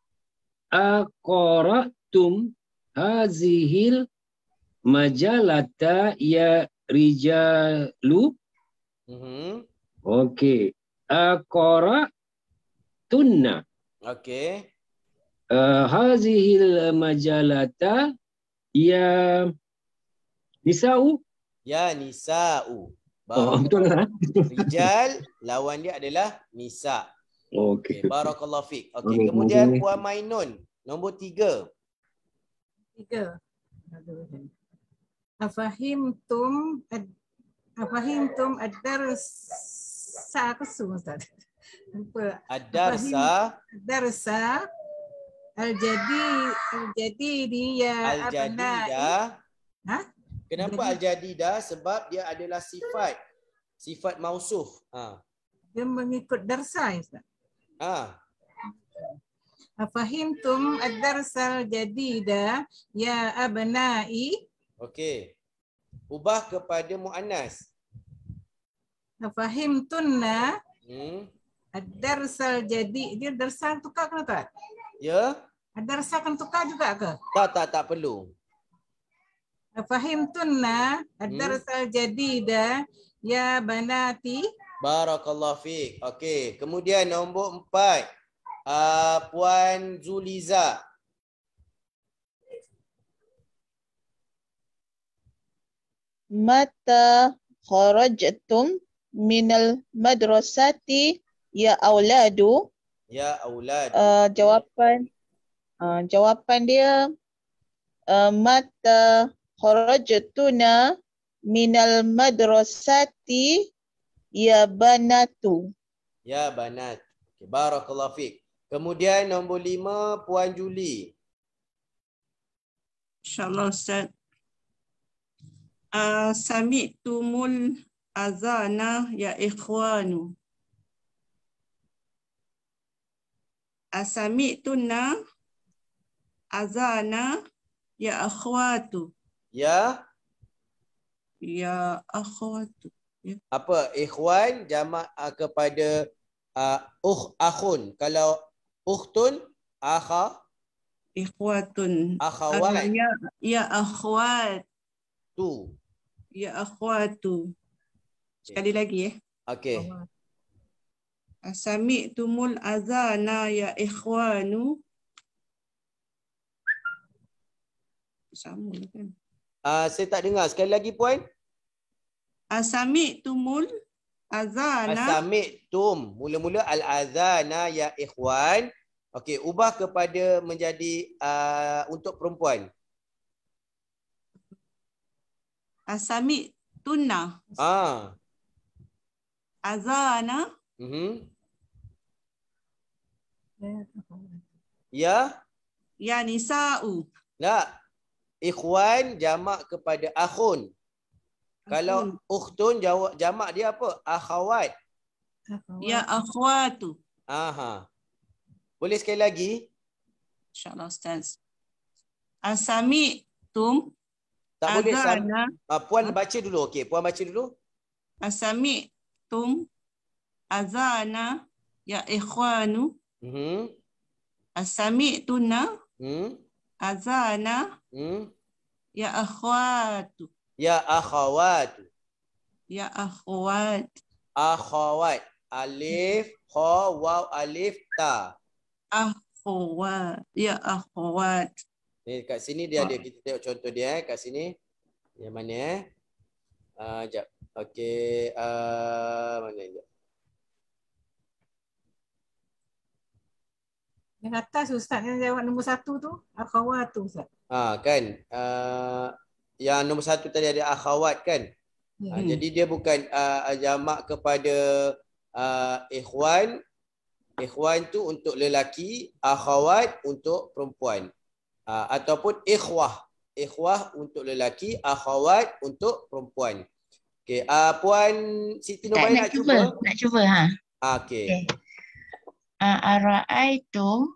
aqaratum hazihil majalata ya rijalu. Mhm. Okey. Aqaratunna. Okey. Uh, hazihil majalata ya nisa'u. Ya nisa'u. Oh, betul lah. Rijal lawan dia adalah nisa'. Okey. Okay. Barakallahu fiik. Okey, okay. Kemudian okay. Puan Mainun, nombor tiga. Tiga. Afahimtum ad, afahimtum ad-darsa kesu Ustaz. Lupa. Ad-darsa. Ad-darsa al-jadi al-jadi dia al-jadida. Ha? Kenapa al-jadida? Sebab dia adalah sifat. Sifat mausuf. Ha. Dia mengikut darsa Ustaz. Ah. Afahimtum ad-darsal jadida ya abna'i. Okey. Ubah kepada mu'annas. Afahimtunna. Hmm. Ad-darsal jadi. Dia darsal tukar ke tak? Ya. Ada resahkan tukar juga ke? Tak, tak, tak perlu. Fahim tunna ad-darsal jadida ya banati. Barakallahu fiik. Okey, kemudian nombor empat. Uh, Puan Zuliza. Mata kharajtum minal madrasati ya auladu. Ya auladu. Uh, jawapan uh, jawapan dia uh, mata kharajtuna minal madrasati ya banatu. Ya banat. Okay. Barakallahu fiik. Kemudian nombor lima, Puan Juli. InsyaAllah Ustaz. Uh, Sami'tumul azana ya ikhwanu. Asami'tuna azana ya akhwatu. Ya ya akhwatu ya. Apa ikhwan jamak uh, kepada uh, uh akhun. Kalau ukhtun akha ikhwatun akhawat ya, ya akhwat tu ya akhwatu. Sekali okay. lagi eh okey. Asami'tumul azana ya ikhwanu. Sama kan. Uh, saya tak dengar. Sekali lagi, Puan. Asami'tumul azana. Asami'tum. Mula-mula al-azana ya ikhwan. Okey, ubah kepada menjadi uh, untuk perempuan. Asami'tunna. Ah. Azana. Mhm. Ya. Ya nisa'u. Tak. Ikhwan jamak kepada akhun. Akhun. Kalau ukhtun jamak dia apa? Akhawat. Ya akhwatu. Aha. Boleh sekali lagi? InsyaAllah Ustaz. Asami'tum. Tak boleh. Ah, Puan baca dulu. Okey, Puan baca dulu. Asami'tum azana ya ikhwanu. Mhm. Asami'tuna. Mhm. Azana hmm? ya akhwatu. Ya akhawatu. Ya akhwat. Akhawat. Alif, kha, waw, alif, ta. Akhwat. Ya akhwat. Ni kat sini dia ada. Kita tengok contoh dia eh. Kat sini. Yang mana eh. Uh, sekejap. Okey. Uh, mana sekejap. Yang atas Ustaz, yang jawab nombor satu tu, akhawat tu Ustaz. Ha, kan. Uh, yang nombor satu tadi ada akhawat kan. Hmm. Ha, jadi dia bukan uh, jamak kepada uh, ikhwan. Ikhwan tu untuk lelaki, akhawat untuk perempuan. Uh, ataupun ikhwah. Ikhwah untuk lelaki, akhawat untuk perempuan. Okey, uh, Puan Siti Nurbaya nak, nak cuba. cuba. Nak cuba ha. Okey. Okay. Ara'aitum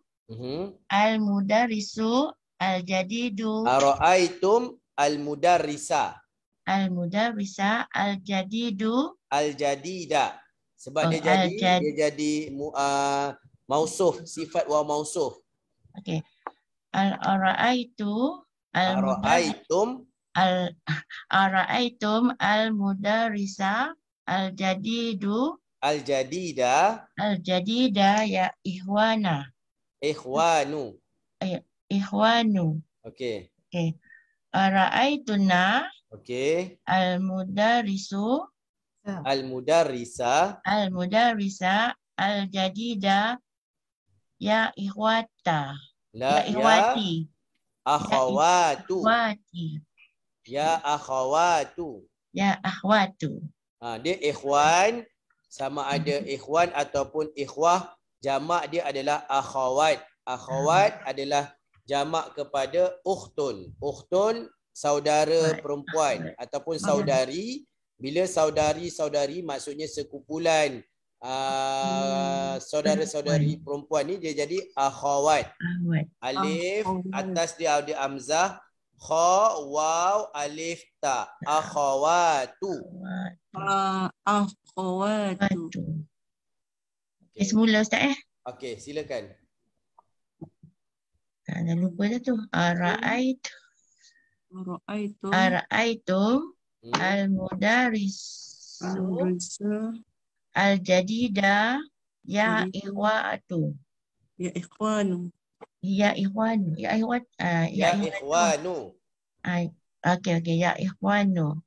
al-mudarrisu al-jadidu. Ara'aitum al-mudarrisa. Al-mudarrisa al-jadidu. Al-jadida. Sebab oh, dia jadi al dia jadi uh, mausuf, sifat wa mausuf. Okey. Al-ara'aitu al-ara'aitum al-ara'aitum al-mudarrisa al-jadidu. Al-jadida. Al-jadida ya ikhwana. Ikhwanu. Eh, ikhwanu. Okey. Okey. Ara'aituna. Okey. Al-mudarrisu. Al-mudarrisa. Al-mudarrisa al-jadida ya ikhwata. La ya ikhwati. Akhawatu. Ya akhawatu. Ya akhwatu. Ha, dia ikhwan. Sama ada ikhwan ataupun ikhwah, jamak dia adalah akhawat. Akhawat hmm. adalah jamak kepada ukhtun. Ukhtun saudara perempuan ataupun saudari. Bila saudari-saudari maksudnya sekumpulan uh, saudara-saudari perempuan ni dia jadi akhawat. Alif atas dia ada amzah. Kha, waw, alif, ta. Akhawatu. Uh, akhawatu. Okay. Semula Ustaz eh. Okey, silakan. Ada lupa tu. Ara'ait. Ara'aitum. Ara'aitum. Al-mudaris. Al-jadida. Ya ikhwatu. Ya ikhwanu. Ya ikhwanu. Ya ikhwanu. Ya ikhwanu. Okey, okey. Ya ikhwanu.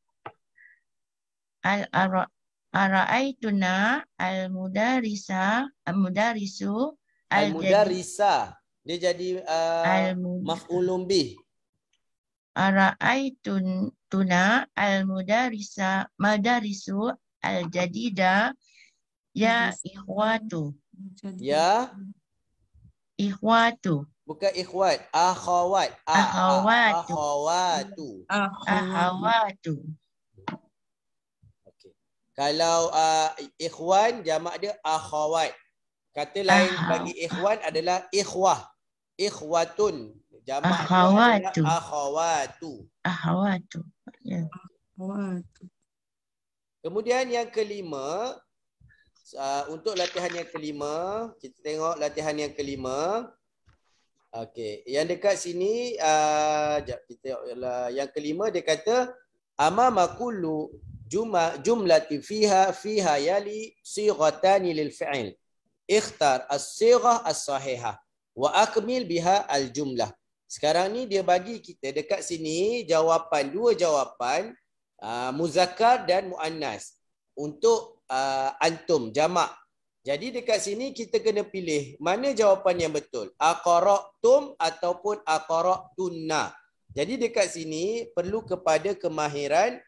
Al-ara. Ara'aituna al-mudarisa al-mudarisu al-mudarisa dia jadi uh, maf'ulun bih. Ara'aituna al-mudarisa madarisu al-jadida ya ikhwatu. Ya ikhwatu. Bukan ikhwat, akhawat. Akhawatu. Akhawatu. Akhawatu. Kalau uh, ikhwan, jamak dia akhawat. Kata lain bagi ikhwan adalah ikhwah. Ikhwatun. Jamak akhawatu. Akhawatu. Akhawatu. Ya. Akhawatu. Kemudian yang kelima. Uh, untuk latihan yang kelima. Kita tengok latihan yang kelima. Okey. Yang dekat sini. Uh, jap, kita tengoklah. Yang kelima dia kata. Amama kullu. Jumlah jumlah fiha fiha yali sighatani lil fi'il ikhtar as-sighah as-sahihah wa akmil biha al-jumlah. Sekarang ni dia bagi kita dekat sini jawapan dua jawapan uh, muzakkar dan muannas untuk uh, antum jamak. Jadi dekat sini kita kena pilih mana jawapan yang betul, aqaratum ataupun aqaratunna. Jadi dekat sini perlu kepada kemahiran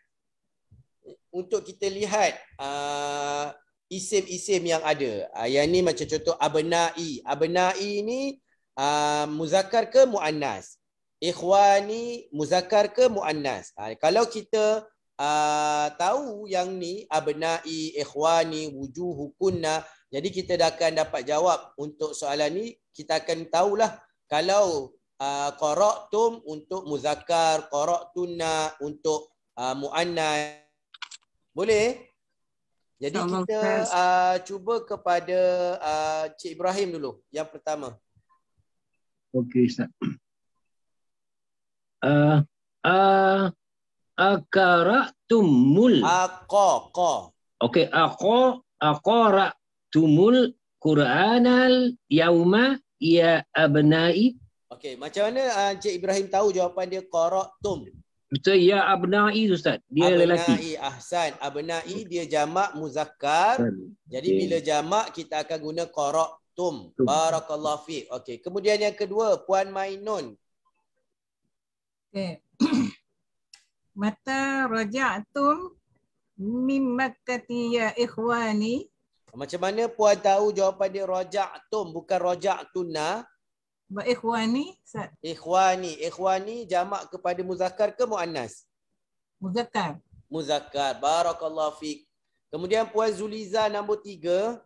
untuk kita lihat uh, isim-isim yang ada. Uh, yang ni macam contoh abna'i. Abna'i ni uh, muzakkar ke mu'annas? Ikhwani muzakkar ke mu'annas? Uh, kalau kita uh, tahu yang ni abna'i, ikhwani, wujuhukunna. Jadi kita dah akan dapat jawab untuk soalan ni. Kita akan tahulah kalau uh, qara'tum untuk muzakkar, qara'tunna untuk uh, mu'annas. Boleh? Jadi Allah kita uh, cuba kepada uh, Cik Ibrahim dulu. Yang pertama. Okey, Ustaz. Uh, uh, Aqaratumul. Aqo. Okey, Aqo. Aqaratumul Qur'anal yauma ya abnai. Okey, macam mana uh, Cik Ibrahim tahu jawapan dia qara'tum? Betul, ya abna'i Ustaz. Dia abna'i, lelaki. Abna'i, ahsan. Abna'i dia jamak muzakkar. Jadi okay, bila jamak kita akan guna qara'tum. Barakallahu fiik. Okey. Kemudian yang kedua, Puan Mainun. Okey. Mata raja'tum mimmakkati ya ikhwani. Macam mana Puan tahu jawapan dia raja'tum bukan raja'tunna? Ba ikhwani, Ustaz. Ikhwani, ikhwani jamak kepada muzakkar ke muannas? Muzakkar. Muzakkar. Barakallahu fiik. Kemudian Puan Zuliza nombor tiga.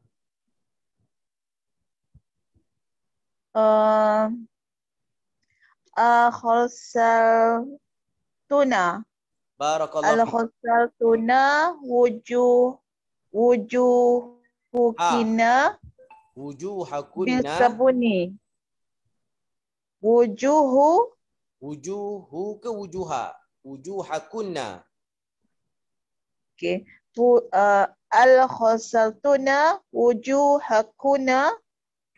Uh, uh, Khalsatuna. Barakallahu fiik. Khalsatuna wujuh wujuh hukina. Wujuh hakuna. Bisabuni. Wujuhu. Wujuhu ke wujuha? Wujuhakunna. Okey. Uh, Al-khasaltuna wujuhakunna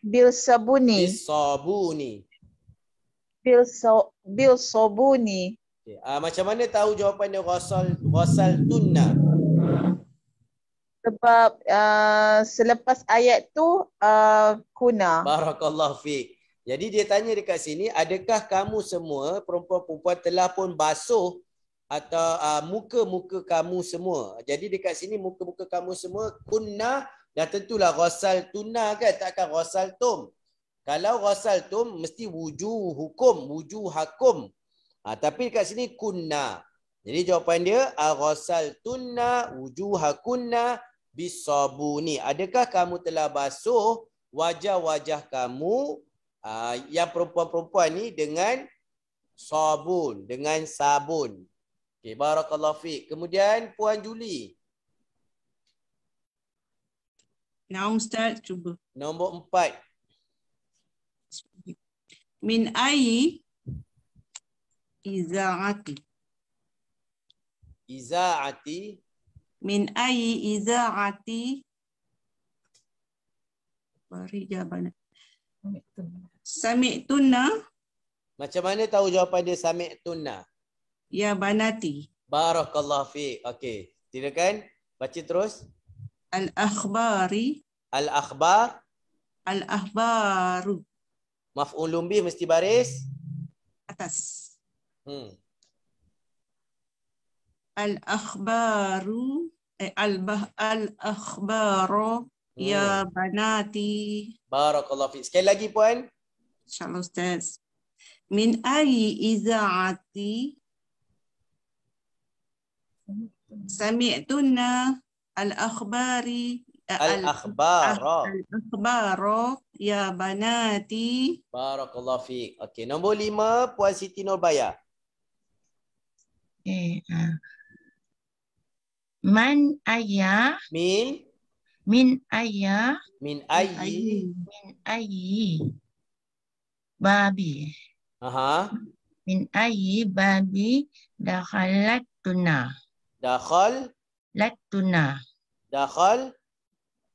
bil-sabuni. Bil-sabuni. Bil-sabuni. Okay. Uh, macam mana tahu jawapan dia ghasal, ghasaltunna? Sebab uh, selepas ayat tu uh, kuna. Barakallahu fiik. Jadi dia tanya dekat sini, adakah kamu semua perempuan-perempuan telah pun basuh atau muka-muka uh, kamu semua? Jadi dekat sini muka-muka kamu semua kunna dah tentulah ghasaltunna kan, takkan ghasaltum. Kalau ghasaltum mesti wujuhukum, wujuhakum. Ha, tapi dekat sini kunna. Jadi jawapan dia ghasaltunna wujuhakunna bisabuni. Adakah kamu telah basuh wajah-wajah kamu? Uh, yang perempuan-perempuan ni dengan sabun, dengan sabun. Okey, barakallahu fiik. Kemudian Puan Juli. Naum start cuba. Nombor empat. Min ayi izaati. Izaati. Min ayi izaati. Beri jawabannya. Sami'tunna. Macam mana tahu jawapan dia sami'tunna? Ya banati. Barakallahu fiik. Okey. Silakan baca terus. Al-akhbari. Al-akhbar. Al-akhbaru. Maf'ulun bih mesti baris atas. Hmm. Al-akhbaru eh, al-bah al-akhbaru hmm. Ya banati. Barakallahu fiik. Sekali lagi puan. Insyaallah ustaz. Min ayi izaati sami'tunna al-akhbari al-akhbara al-akhbara ya banati. Barakallahu fiik. Okey, nombor lima Puan Siti Nurbaya. Okey. Uh, man ayya min min ayya min ayyi min ayyi babi. Aha. Min ayyi babi dakhalat tunna. Dakhal lat tunna. Dakhal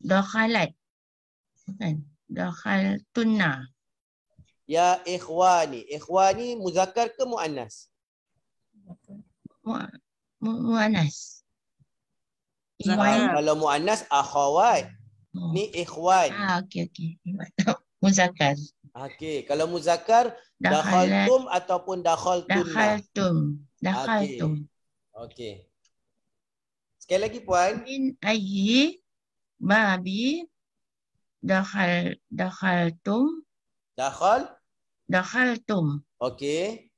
dakhalat. Bukan. Dakhal tunna. Ya ikhwani. Ikhwani muzakkar ke mu'annas? Mu'annas. Mu'annas. Kalau mu'annas akhawat. Oh. Ni ikhwan. Ah, okey okey. Muzakkar. Okey, kalau muzakkar dakhaltum ataupun dakhaltunna. Dakhaltum. Dakhaltum. Okey. Okay. Sekali lagi puan. Min ayyi babi dakhal dakhaltum dakhal dakhaltum. Okey.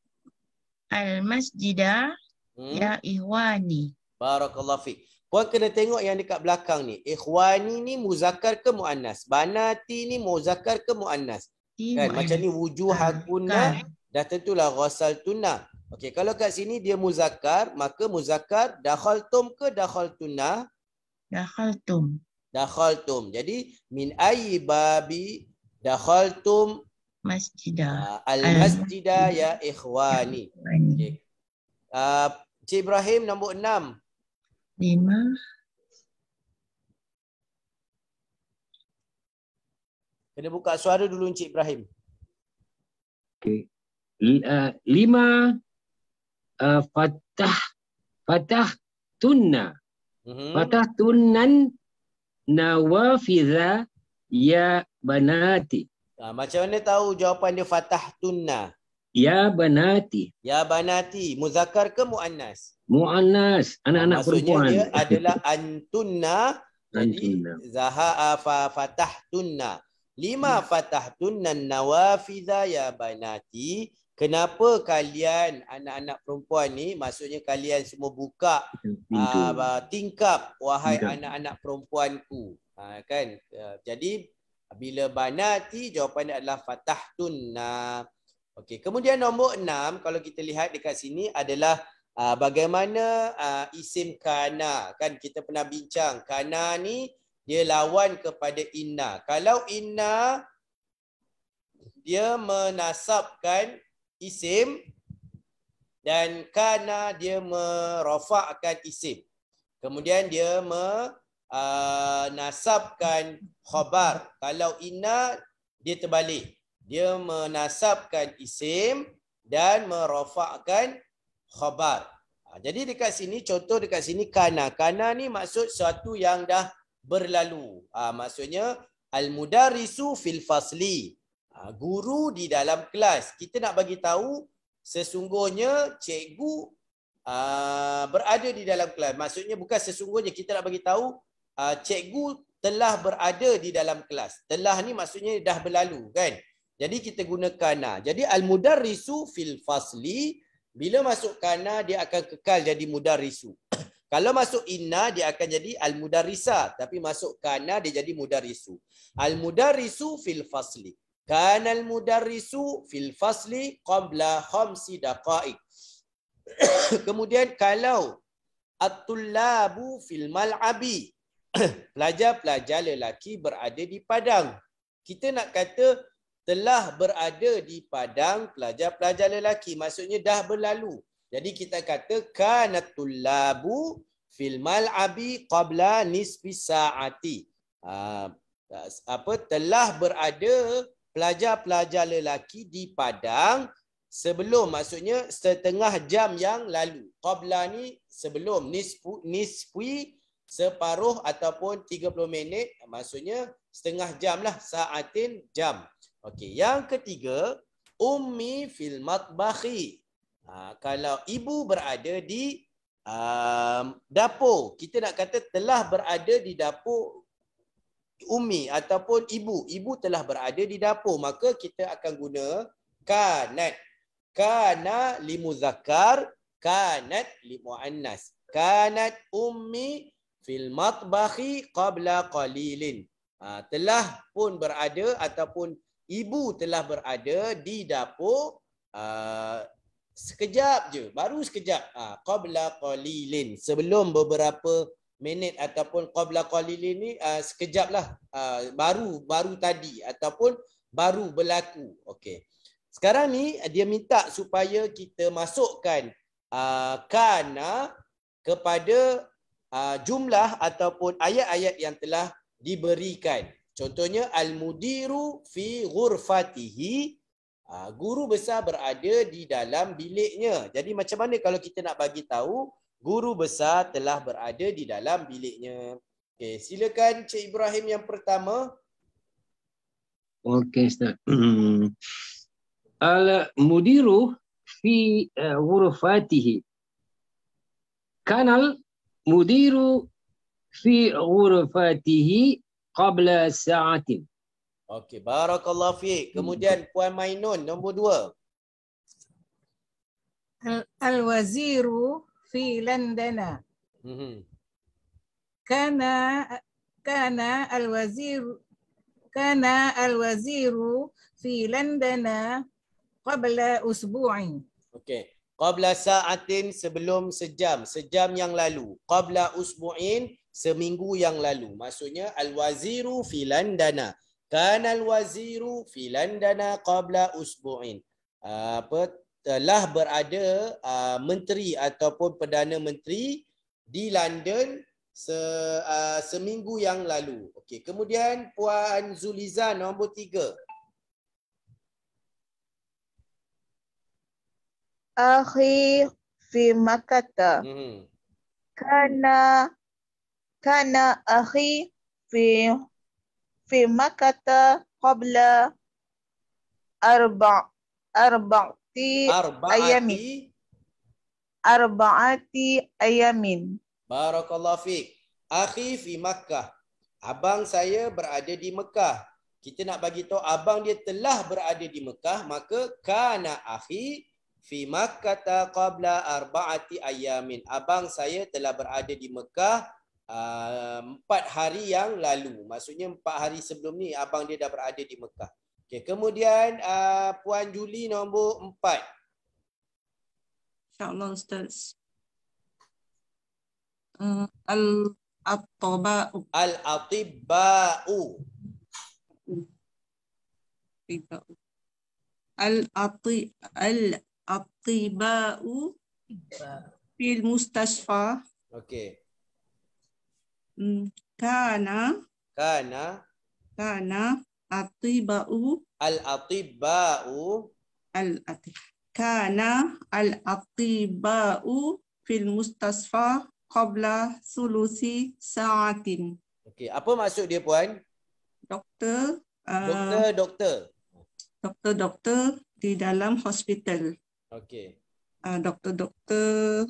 Al masjidah hmm. ya ikhwani. Barakallahu fiik. Puan kena tengok yang dekat belakang ni. Ikhwani ni muzakkar ke muannas? Banati ni muzakkar ke muannas? Kan macam ni wujuhakunna dah tentulah ghasaltunna. Okey, kalau kat sini dia muzakkar, maka muzakkar dakhaltum ke dakhaltunna? Dakhaltum. Dakhaltum. Jadi min ayyi babi dakhaltum masjidah. Al-masjidah ya ikhwani. Okey. Uh, Cik Ibrahim nombor enam. Lima. Kena buka suara dulu Encik Ibrahim. Okey. Uh, lima uh, fatah fatah tunna. Mm-hmm. Fatah tunnan nawafidha ya banati. Ha, macam mana tahu jawapan dia fatah tunna? Ya banati. Ya banati. Muzakkar ke mu'annas? Mu'annas. Anak-anak ha, perempuan. Maksudnya dia adalah antunna. Antunna. Jadi zaha'a fatah tunna. Lima hmm. fatah tunna nawafidha ya banati. Kenapa kalian anak-anak perempuan ni, maksudnya kalian semua buka uh, tingkap wahai anak-anak perempuanku. Uh, kan? Uh, jadi bila banati jawapannya adalah fatahtunna. Okey, kemudian nombor enam kalau kita lihat dekat sini adalah uh, bagaimana uh, isim kana. Kan kita pernah bincang kana ni dia lawan kepada inna. Kalau inna dia menasabkan isim dan kana dia merafakkan isim. Kemudian dia menasabkan khabar. Kalau inna dia terbalik. Dia menasabkan isim dan merafakkan khabar. Jadi dekat sini contoh dekat sini kana. Kana ni maksud sesuatu yang dah berlalu. Ha, maksudnya al-mudarrisu fil fasli. Guru di dalam kelas. Kita nak bagi tahu sesungguhnya cikgu uh, berada di dalam kelas. Maksudnya bukan sesungguhnya. Kita nak bagi tahu uh, cikgu telah berada di dalam kelas. Telah ni maksudnya dah berlalu kan. Jadi kita guna kana. Jadi al-mudarrisu fil fasli. Bila masuk kana dia akan kekal jadi mudarrisu. Kalau masuk inna, dia akan jadi al-mudarrisa. Tapi masuk kana, dia jadi mudarrisu. Al-mudarrisu fil fasli. Kana al-mudarrisu fil fasli qabla khamsi daqa'iq. Kemudian kalau at-tullabu fil mal'abi. Pelajar-pelajar lelaki berada di padang. Kita nak kata telah berada di padang pelajar-pelajar lelaki. Maksudnya dah berlalu. Jadi kita kata kanatullabu fil mal'abi qabla nisfi sa'ati. Ha, apa telah berada pelajar-pelajar lelaki di padang sebelum, maksudnya setengah jam yang lalu. Qabla ni sebelum, nisfu nisfi separuh ataupun tiga puluh minit, maksudnya setengah jam lah, saatin jam. Okey, yang ketiga, ummi fil matbakhi. Ha, kalau ibu berada di um, dapur, kita nak kata telah berada di dapur ummi ataupun ibu. Ibu telah berada di dapur, maka kita akan guna kanat. Kana li muzakkar, kanat li muannas. Kanat ummi fil matbakhi qabla qalilin. Ha, telah pun berada ataupun ibu telah berada di dapur uh, sekejap je, baru sekejap. Ha, qabla qalilin, sebelum beberapa minit ataupun qabla qalilin ni uh, sekejap lah, uh, baru baru tadi ataupun baru berlaku. Okey. Sekarang ni dia minta supaya kita masukkan uh, kana kepada uh, jumlah ataupun ayat-ayat yang telah diberikan. Contohnya al-mudiru fi ghurfatihi, guru besar berada di dalam biliknya. Jadi macam mana kalau kita nak bagi tahu guru besar telah berada di dalam biliknya? Okey, silakan Cik Ibrahim yang pertama. Okey, Ustaz. Al-mudiru fi ghurfatihi. Kanal mudiru fi ghurfatihi qabla sa'atin. Okey, barakallahu fiik. Kemudian Puan Mainun nombor dua. Al-waziru fi London. Mhm. Kana kana al-waziru kana al-waziru fi London qabla usbu'in. Okey, qabla sa'atin sebelum sejam, sejam yang lalu. Qabla usbu'in seminggu yang lalu. Maksudnya al-waziru fi London. Kana al-waziru fi London qabla usbu'in. Apa, telah berada uh, menteri ataupun Perdana Menteri di London se, uh, seminggu yang lalu. Okey, kemudian Puan Zuliza nombor tiga. Akhi fi Makkah. Hmm. Kana kana akhi fi في مكة قبل أربع أربعة أيام أربعة أيام. بارك الله فيك. Akhi fi Makkah. Abang saya berada di Mekah. Kita nak bagi tahu abang dia telah berada di Mekah, maka kana akhi fi Makkah qabla arba'ati ayamin. Abang saya telah berada di Mekah Uh, empat hari yang lalu. Maksudnya empat hari sebelum ni abang dia dah berada di Mekah. Okay, kemudian uh, Puan Juli nombor empat. InsyaAllah Ustaz. Uh, Al-Atiba'u. Al-Atiba'u. Al-Atiba'u fil mustashfa. Okey. Kana Kana Kana Atiba'u Al-Atiba'u Al-Atiba'u Kana Al-Atiba'u fil mustasfa qabla sulusi sa'atin. Okey, apa maksud dia Puan? Doktor uh, Doktor Doktor Doktor Doktor di dalam hospital. Okey, uh, Doktor Doktor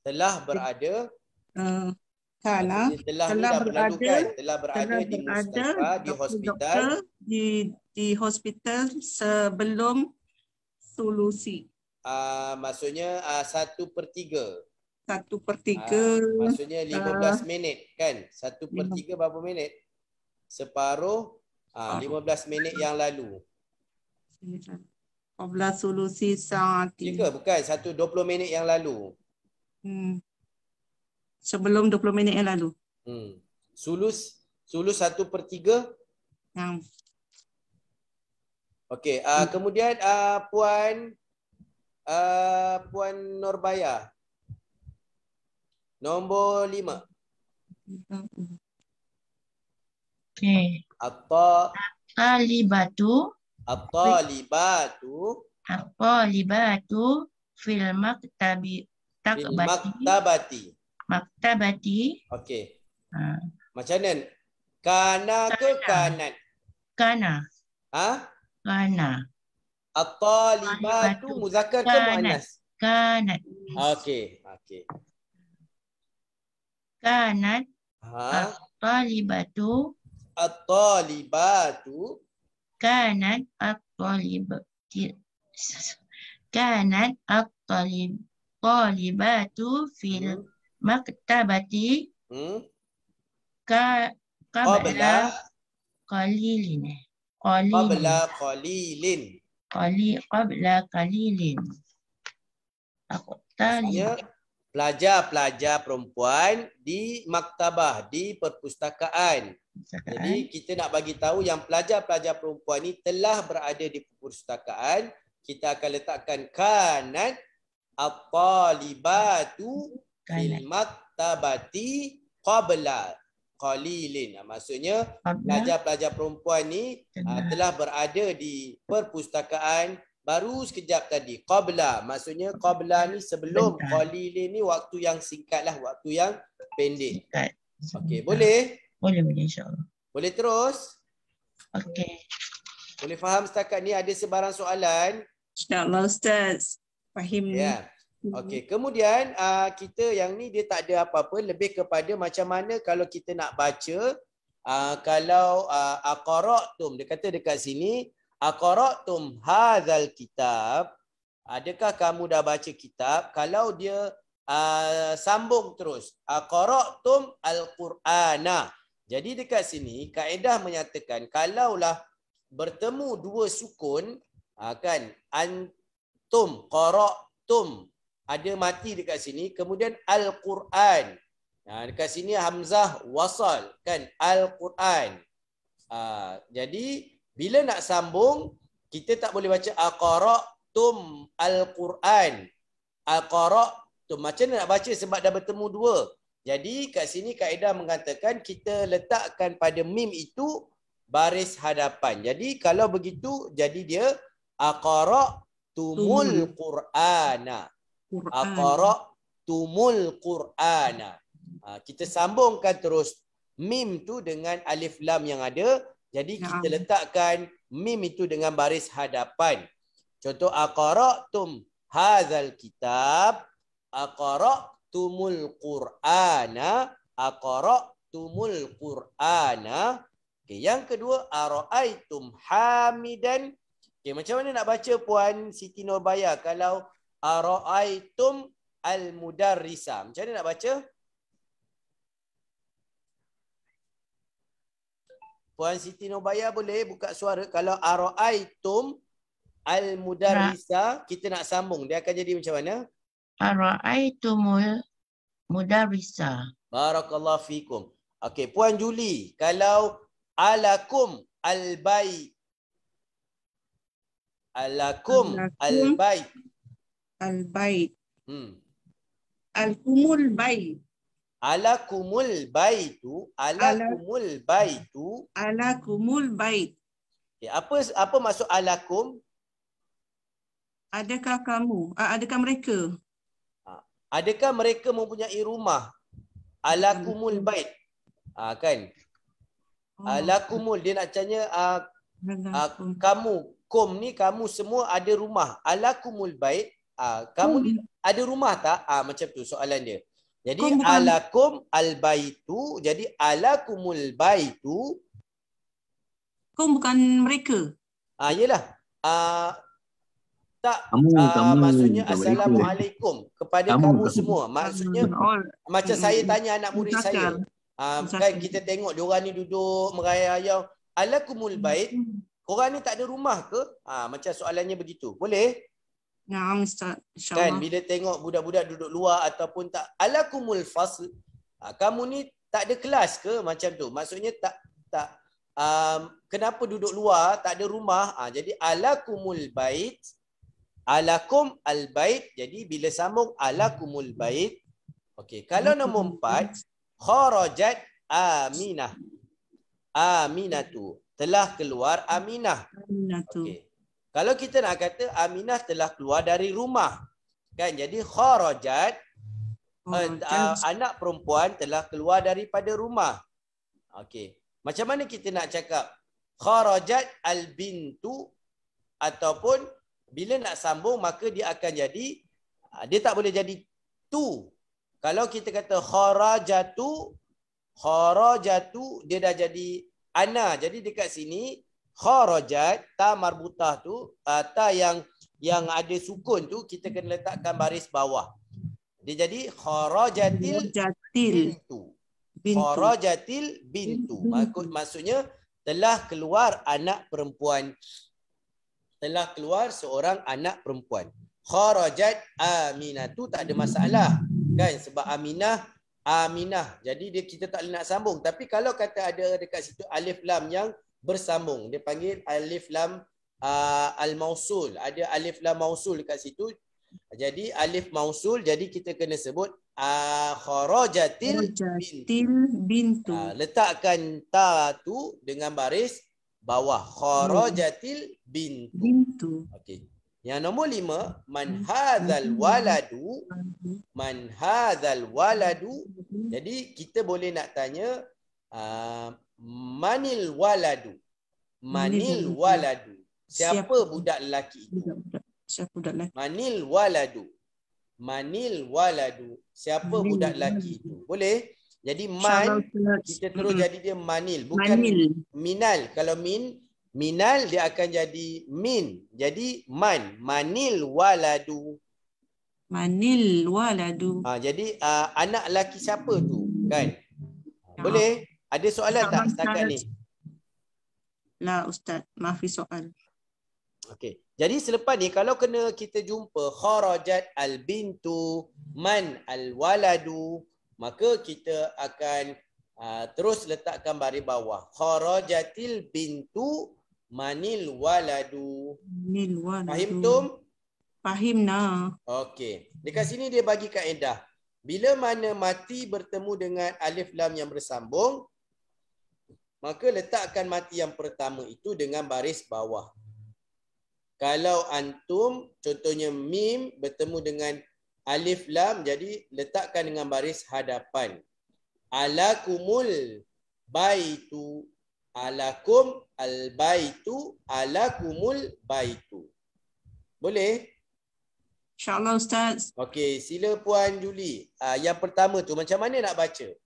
telah berada uh, Kana telah, telah berada telah berada telah di Mustafa di hospital di di hospital sebelum solusi. Ah uh, maksudnya ah uh, satu per tiga. satu per tiga. Uh, maksudnya lima belas uh, minit kan? satu per tiga berapa minit? Separuh ah uh, lima belas minit yang lalu. Qabla solusi saat. Tiga bukan satu dua puluh minit yang lalu. Hmm. Sebelum dua puluh minit yang lalu. Hmm. Sulus, sulus satu per tiga. Hmm. Okey, uh, kemudian uh, Puan uh, Puan Norbaya. Nombor lima. Okey. Apa? Talibatu. At-talibatu. At-talibatu fil maktabi takbati. Fil maktabati. Maktabati. Okey. Ha. Macam mana? Kana ke kanan? Kana. Ha? Kana. At-talibatu muzakkar ke muannas? Kanat. Okey, okey. Kanat. Ha. At-talibatu. At-talibatu. Kanat at-talibati kanat at-talib talibatu fil maktabati hmm? ka qabla qalilin qabla qalilin qali qabla qalilin aku tanya pelajar-pelajar perempuan di maktabah di perpustakaan. Jadi kita nak bagi tahu yang pelajar-pelajar perempuan ni telah berada di perpustakaan, kita akan letakkan kanat at-talibatu fil maktabati qabla qalilin. Maksudnya pelajar-pelajar perempuan ni telah berada di perpustakaan baru sekejap tadi. Qabla maksudnya qabla ni sebelum, qalilin ni waktu yang singkatlah, waktu yang pendek. Okey, boleh? Boleh, boleh insyaAllah. Boleh terus? Okey. Boleh faham setakat ni ada sebarang soalan? InsyaAllah Ustaz. Fahim. Ya. Okey. Kemudian uh, kita yang ni dia tak ada apa-apa. Lebih kepada macam mana kalau kita nak baca. Uh, kalau uh, aqara'tum. Dia kata dekat sini. Aqara'tum hazal kitab. Adakah kamu dah baca kitab? Kalau dia uh, sambung terus. Aqara'tum al-Qur'ana. Jadi dekat sini kaedah menyatakan kalaulah bertemu dua sukun kan antum qara'tum ada mati dekat sini, kemudian al-Quran. Nah dekat sini hamzah wasal kan al-Quran. Jadi bila nak sambung kita tak boleh baca aqara'tum al-Quran. Aqara'tum macam mana nak baca sebab dah bertemu dua. Jadi kat sini kaedah mengatakan kita letakkan pada mim itu baris hadapan. Jadi kalau begitu jadi dia aqara'tumul Qur'ana. Aqara'tumul Qur'ana. Ha, kita sambungkan terus mim tu dengan alif lam yang ada. Jadi kita letakkan mim itu dengan baris hadapan. Contoh aqara'tum hazal kitab, aqara' tumul Qur'ana, aqara'tumul Qur'ana. Okay, yang kedua ara'aitum hamidan. Okay, macam mana nak baca Puan Siti Norbaya kalau ara'aitum al-mudarrisa? Macam mana nak baca? Puan Siti Norbaya boleh buka suara. Kalau ara'aitum al-mudarrisa kita nak sambung, dia akan jadi macam mana? Ara'aitumul mudarrisa. Barakallahu fikum. Okey, Puan Juli, kalau alakum al-bait. Alakum al-bait. Al-bait. Hmm. Alakumul bait. Alakumul baitu, alakumul baitu, alakumul bait. Okey, apa apa maksud alakum? Adakah kamu? Adakah mereka? Adakah mereka mempunyai rumah? Alakumul bait. Ha, kan? Oh. Alakumul. Dia nak tanya uh, uh, kamu. Kum ni kamu semua ada rumah. Alakumul bait. Uh, kamu ni ada rumah tak? Uh, macam tu soalan dia. Jadi kum alakum al-baitu. Jadi alakumul baitu. Kum bukan mereka. Ah, uh, yelah. Uh, Tak, kamu, uh, kamu, maksudnya kamu, Assalamualaikum kepada kamu, kamu semua. Maksudnya all, macam all, saya tanya anak murid saya. Uh, kan kita tengok diorang ni duduk merayau. Alakumul bait. Korang ni tak ada rumah ke? Uh, macam soalannya begitu. Boleh? Naam Ustaz. InsyaAllah. Kan bila tengok budak-budak duduk luar ataupun tak. Alakumul fasl. Uh, kamu ni tak ada kelas ke? Macam tu. Maksudnya tak tak um, kenapa duduk luar, tak ada rumah? Ha, jadi alakumul bait, alakum al bait. Jadi bila sambung alakumul bait. Okey, kalau nombor empat, kharajat Aminah. Aminatu, telah keluar Aminah. Okey. Kalau kita nak kata Aminah telah keluar dari rumah, kan? Jadi kharajat, oh, uh, uh, anak perempuan telah keluar daripada rumah. Okey. Macam mana kita nak cakap kharajat al-bintu, ataupun bila nak sambung maka dia akan jadi, dia tak boleh jadi tu. Kalau kita kata kharajatu, kharajatu dia dah jadi ana. Jadi dekat sini kharajat, ta marbutah tu, ta yang yang ada sukun tu kita kena letakkan baris bawah. Dia jadi kharajatil bintu. Kharajatil bintu. Maksud maksudnya telah keluar anak perempuan. Telah keluar seorang anak perempuan. Kharajat Aminatu tak ada masalah, kan? Sebab Aminah, Aminah. Jadi dia, kita tak boleh nak sambung. Tapi kalau kata ada dekat situ alif lam yang bersambung, dia panggil alif lam uh, al-mausul. Ada alif lam mausul dekat situ. Jadi alif mausul, jadi kita kena sebut uh, kharajatil bintu. Uh, letakkan ta tu dengan baris bawah. Kharajatil bintu. Bintu. Okey. Yang nombor lima, man hadzal waladu, man hadzal waladu. Jadi kita boleh nak tanya uh, manil waladu. Manil waladu. Siapa, siapa budak lelaki itu? Budak, siapa budak lelaki? Manil waladu. Manil waladu. Siapa manil budak lelaki itu? Boleh? Jadi man, kita terus jadi dia manil. Bukan manil. Minal. Kalau min, minal dia akan jadi min. Jadi man. Manil waladu. Manil waladu. Ha, jadi uh, anak lelaki siapa tu? Kan? Ya. Boleh? Ada soalan tak setakat ni? La Ustaz. Maafi soal. Okey. Jadi selepas ni kalau kena kita jumpa kharajat al-bintu, man al-waladu, maka kita akan uh, terus letakkan baris bawah. Kharajatil bintu manil waladu. Manil waladu. Fahimtum? Fahimna. Okey. Dekat sini dia bagi kaedah. Bila mana mati bertemu dengan alif lam yang bersambung, maka letakkan mati yang pertama itu dengan baris bawah. Kalau antum, contohnya mim bertemu dengan alif lam, jadi letakkan dengan baris hadapan. Alakumul baitu, alakum al baitu, alakumul baitu. Boleh? InsyaAllah Ustaz. Okey, sila Puan Juli. Uh, yang pertama tu macam mana nak baca?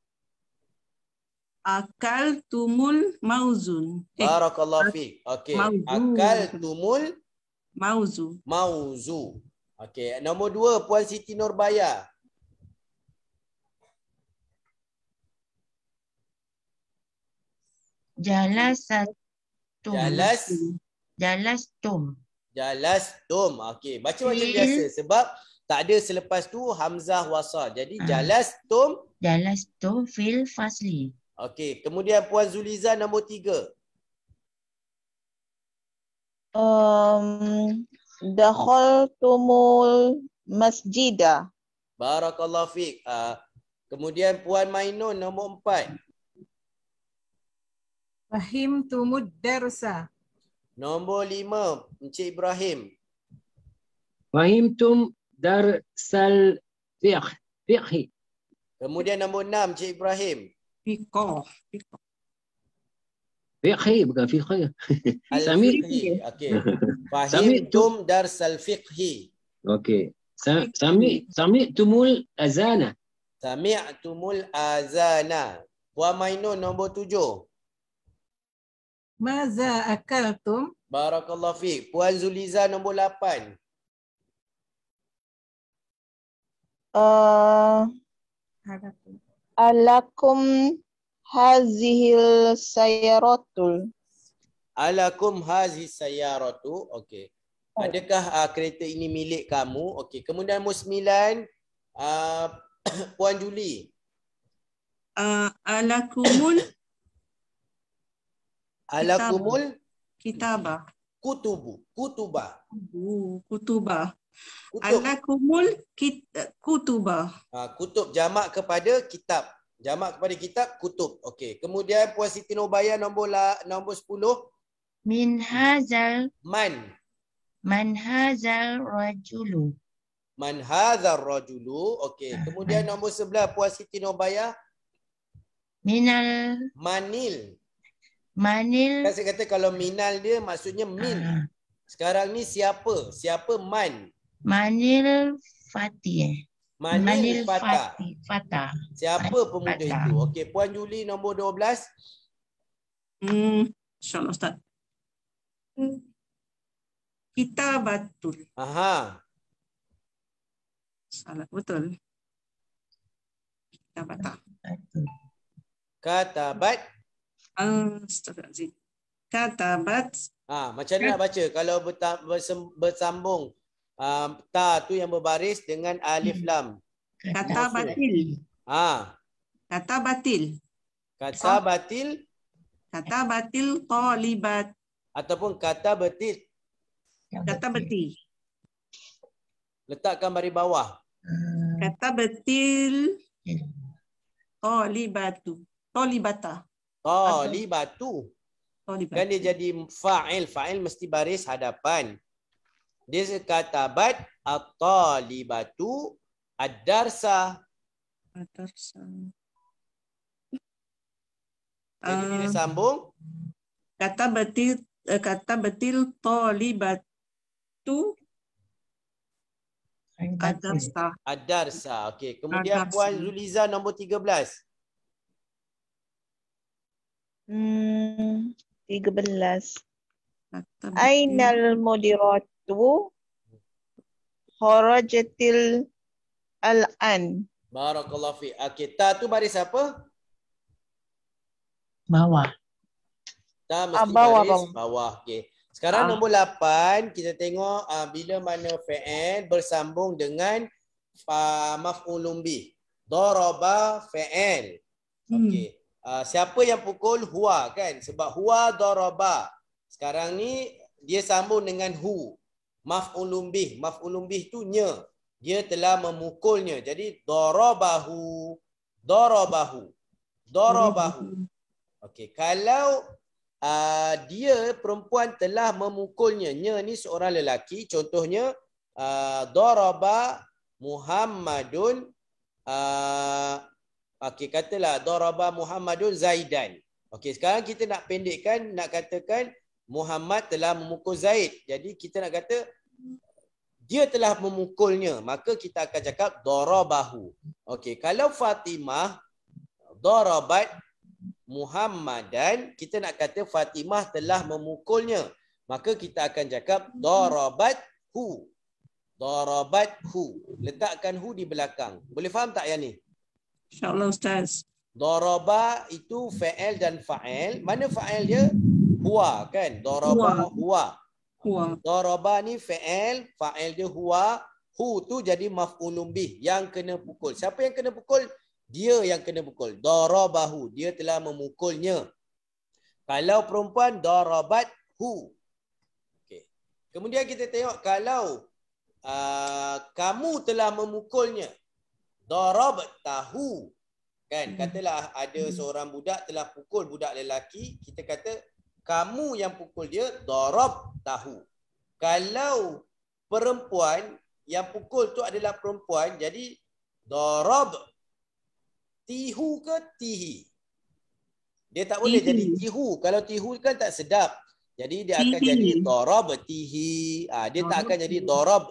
Akal tumul mauzun. Eh, Barakallahu fiik. Okey. Akal tumul mauzu. Mauzu. Okey, nombor dua Puan Siti Nurbaya. Jalastum. Jalas. Jalastum. Jalastum. Okey, baca macam biasa sebab tak ada selepas tu hamzah wasal. Jadi ha. Jalastum. Jalastum fil fasli. Okey, kemudian Puan Zuliza nombor tiga. Um Dakhaltumul masjidah. Barakallahu fiik. Uh, kemudian Puan Mainun nombor empat. Fahimtumud darsa. Nombor lima Encik Ibrahim. Fahimtum darsal fiqh. Fiqh. Kemudian nombor enam Encik Ibrahim. Fiqh. Fiqh. Fiqhi, bukan fiqhi. Al-fiqhi. Okey. Fahimtum darsal fiqhi. Okey. Sami sami'tumul azana. Sami'tumul azana. Puan Mainun nombor tujuh. Maza akaltum. Barakallahu fiik. Puan Zuliza nombor lapan. Uh, alakum hazihil sayaratul. Alakum hazih sayaratu. Okey. Adakah uh, kereta ini milik kamu? Okey. Kemudian musmilan uh, Puan Juli. Uh, alakumul Alakumul kitaba. Kutubu. Kutuba. Kutubu. Kutuba. Kutub. Alakumul kit, kutuba. Ha, kutub jamak kepada kitab. Jamak kepada kitab, kutub. Okey. Kemudian Puan Siti Nurbaya nombor la, nombor sepuluh. Min hazal. Man. Man hazal rajulu. Man hazal rajulu. Okey. Kemudian nombor sebelah Puan Siti Nurbaya. Minal. Manil. Manil. Kan saya kata kalau minal dia maksudnya min. Uh. Sekarang ni siapa? Siapa man? Manil Fatih. Manil, Manil Fatah. Fatah. Siapa Fatah. Pemuda Fatah. Itu? Okey, Puan Juli nombor dua belas. Hmm, insya-Allah Ustaz. Kitabatul. Aha. Salah betul. Kitabatul. Katabat. Astagfirullahalazim. Katabat. Ah, macam mana nak baca kalau bersambung Uh, ta tu yang berbaris dengan alif lam. Kata batil. Ha. Kata batil. Kata batil. Kata batil talibat. Ataupun kata batil. Kata batil. Letakkan baris bawah. Kata batil talibatu. Talibata. Talibatu. Talibatu. Kan dia jadi fa'il. Fa'il mesti baris hadapan. Dia katabat at-talibatu ad-darsa. Ad-darsa. Jadi uh, dia sambung. Kata betil, kata betil talibatu ad-darsa. Ad-darsa. Okey. Kemudian ad-darsa. Puan Zuliza nombor tiga belas. Hmm, tiga belas. Ainal mudirat. Tu kharajatil al-an. Barakallahu fi. Okey, ta tu baris apa? Bawah. Ta mesti abawah, baris abawah. Bawah. Okey. Sekarang ah. Nombor lapan kita tengok uh, bila mana fi'il bersambung dengan uh, maf'ulun bih. Daraba fi'il. Okey. Uh, siapa yang pukul? Huwa kan? Sebab huwa daraba. Sekarang ni dia sambung dengan hu. Maf'ulun bih. Maf'ulun bih tu nya. Dia telah memukulnya. Jadi darabahu. Darabahu. Darabahu. Okey, kalau uh, dia perempuan telah memukulnya. Nya ni seorang lelaki. Contohnya uh, daraba Muhammadun uh, okey, katalah daraba Muhammadun Zaidan. Okey, sekarang kita nak pendekkan, nak katakan Muhammad telah memukul Zaid. Jadi kita nak kata dia telah memukulnya. Maka kita akan cakap darabahu. Okey, kalau Fatimah darabat Muhammadan, kita nak kata Fatimah telah memukulnya. Maka kita akan cakap darabathu. Darabathu. Letakkan hu di belakang. Boleh faham tak yang ni? InsyaAllah Ustaz. Daraba itu fi'il dan fa'il. Mana fa'il dia? Huwa kan? Daraba huwa. Huwa. Daraba ni fi'il, fa'il dia huwa. Hu tu jadi maf'ulun bih yang kena pukul. Siapa yang kena pukul? Dia yang kena pukul. Darabahu, dia telah memukulnya. Kalau perempuan darabat hu. Okey. Kemudian kita tengok kalau uh, kamu telah memukulnya. Darabtahu. Kan? Katalah ada seorang budak telah pukul budak lelaki, kita kata kamu yang pukul dia, darab tahu. Kalau perempuan, yang pukul tu adalah perempuan, jadi darab tihu ke tihi? Dia tak boleh tihi. Jadi tihu. Kalau tihu kan tak sedap. Jadi dia tihi. Akan jadi darab tihi. Ha, dia darab tak akan tihi. Jadi darab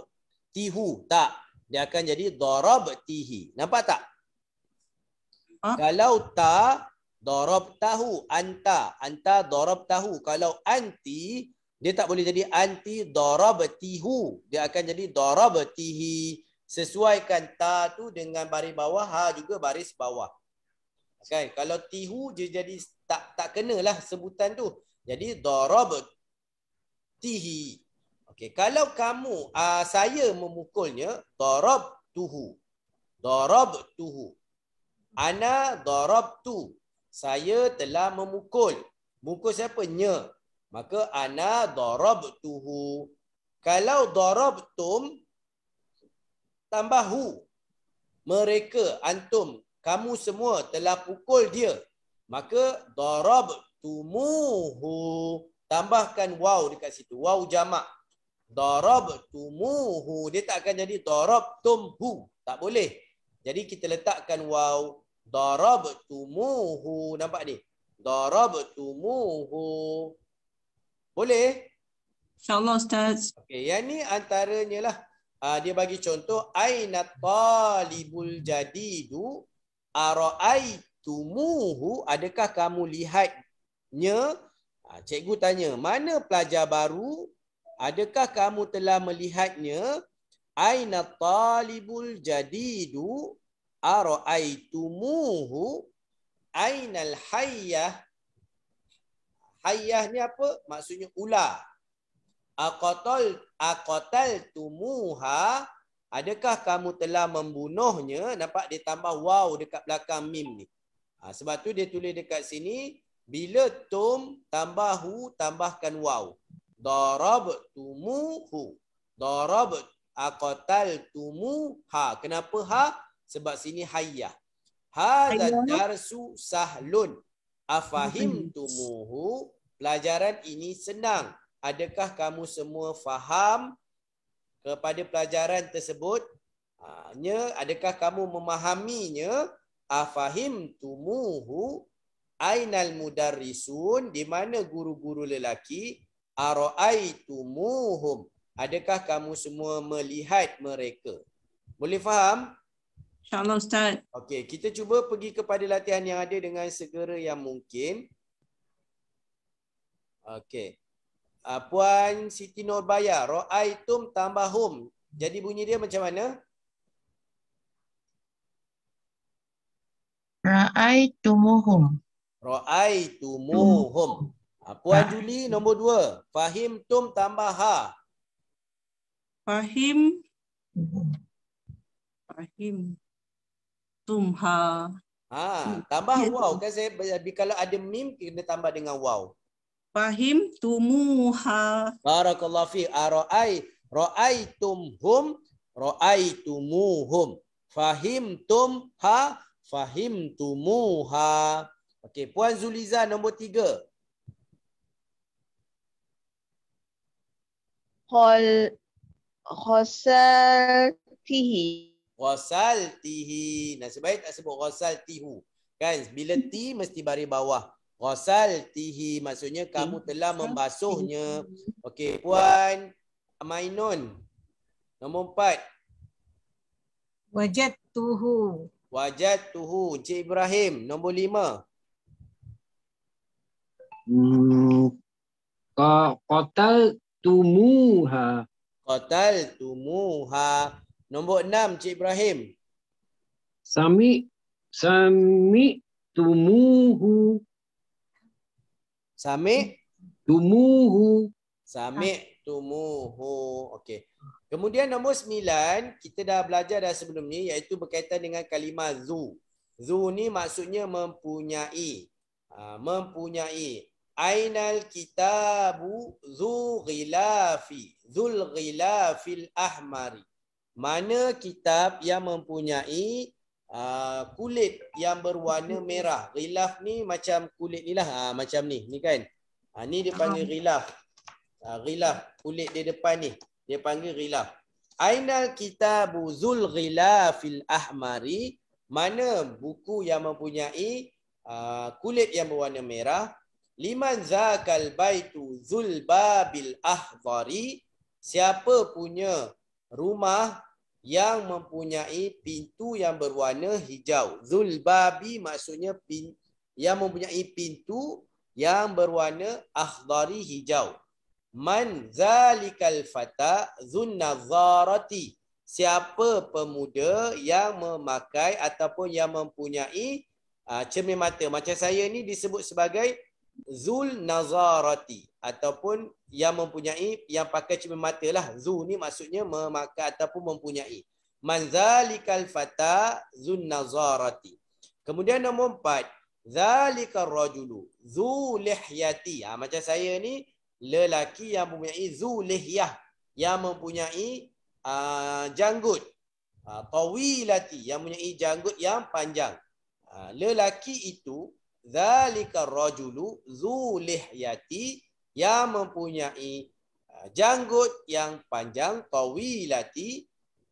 tihu. Tak. Dia akan jadi darab tihi. Nampak tak? Ha? Kalau tak, darab tahu, anta. Anta darab tahu. Kalau anti, dia tak boleh jadi anti darab tihu. Dia akan jadi darab tihi. Sesuaikan ta tu dengan baris bawah, ha juga baris bawah. Kan? Kalau tihu, dia jadi tak tak kenalah sebutan tu. Jadi darab tihi. Okey, kalau kamu, aa, saya memukulnya, darab tuhu. Darab tuhu. Ana darab tu. Saya telah memukul. Bungkus apa? Nya. Maka ana darabtuhu. Kalau darabtum tambah hu. Mereka, antum, kamu semua telah pukul dia. Maka darabtumuhu. Tambahkan waw dekat situ. Waw jamak. Darabtumuhu. Dia tak akan jadi darabtumhu. Tak boleh. Jadi kita letakkan waw. Darabtumuhu. Nampak ni? Darabtumuhu. Boleh? InsyaAllah Ustaz. Okey, yang ni antaranya lah. Uh, dia bagi contoh. Aina talibul jadidu ara'aitumuhu. Adakah kamu lihatnya? Uh, cikgu tanya. Mana pelajar baru? Adakah kamu telah melihatnya? Aina talibul jadidu ara'aitumuhu. Ainal hayyah. Hayyah ni apa? Maksudnya ular. Aqatal aqataltumuha, adakah kamu telah membunuhnya? Nampak dia tambah waw dekat belakang mim ni. Ha, sebab tu dia tulis dekat sini bila tum tambah hu tambahkan waw. Darabtumuhu. Darab aqataltumuha. Kenapa ha? Sebab sini hayyah. Hadzal darsu sahlun afahimtumuhu. Pelajaran ini senang. Adakah kamu semua faham kepada pelajaran tersebut? Nya, adakah kamu memahaminya? Afahimtumuhu. Ainal mudarrisun, di mana guru-guru lelaki? Araaitumuhum, adakah kamu semua melihat mereka? Boleh faham? InsyaAllah Ustaz. Okey, kita cuba pergi kepada latihan yang ada dengan segera yang mungkin. Okey. Uh, Puan Siti Nurbaya, ra'aitum tambah hum. Jadi bunyi dia macam mana? Ra'aitumuhum. Ra'aitumuhum. Uh, Puan Juli nombor dua, fahimtum tambah ha. Fahim. Fahim. Tumha. Ha, tambah waw. Kan saya kalau ada mim kena tambah dengan waw. Fahim tumuha. Barakallahu fi. Ara'ai ra'aitumhum ra'aitumuhum. Fahimtum ha fahimtumuha. Okey, Puan Zuliza nombor tiga. Qal ghasaltihi. Ghasaltihi. Nasib baik tak sebut ghasaltihu. Kan bila ti mesti baris bawah. Ghasaltihi, maksudnya kamu telah membasuhnya. Okey, Puan Mainun nombor empat. Wajadtuhu. Wajadtuhu. Encik Ibrahim nombor lima. Hmm. Qataltumuha. Qataltumuha. Nombor enam, Encik Ibrahim. Sami sami tumuhu. Sami' tumuhu. Sami' tumuhu. Okey. Kemudian nombor sembilan, kita dah belajar dah sebelum ni, iaitu berkaitan dengan kalimah zu. Zu ni maksudnya mempunyai. Ha, mempunyai. Ainal kitabu zu ghilafi. Zul ghilafil ahmari. Mana kitab yang mempunyai Uh, kulit yang berwarna merah. Ghilaf ni macam kulit ni lah. Ha, macam ni. Ni kan. Ha, ni dia panggil ghilaf. Ha, ghilaf. Kulit dia depan ni. Dia panggil ghilaf. Ainal kitabu zul ghilafil ahmari. Mana buku yang mempunyai uh, kulit yang berwarna merah. Liman zakal baitu zul babil ahdari. Siapa punya rumah yang mempunyai pintu yang berwarna hijau. Zulbabi maksudnya pin, yang mempunyai pintu yang berwarna akhdari hijau. Man zalikal fata zunnazarati. Siapa pemuda yang memakai ataupun yang mempunyai uh, cermin mata. Macam saya ni disebut sebagai zul nazarati ataupun yang mempunyai yang pakai cermin mata lah. Zu ni maksudnya memakai ataupun mempunyai. Man zalikal fata zun nazarati. Kemudian nombor empat, Zalikar rajulu dzu lihyati. Ha, macam saya ni lelaki yang mempunyai dzu lihyah, yang mempunyai uh, janggut. Uh, tawilati, yang mempunyai janggut yang panjang. Uh, lelaki itu zalikar rajulu dzu lihyati, yang mempunyai uh, janggut yang panjang. Tawilati,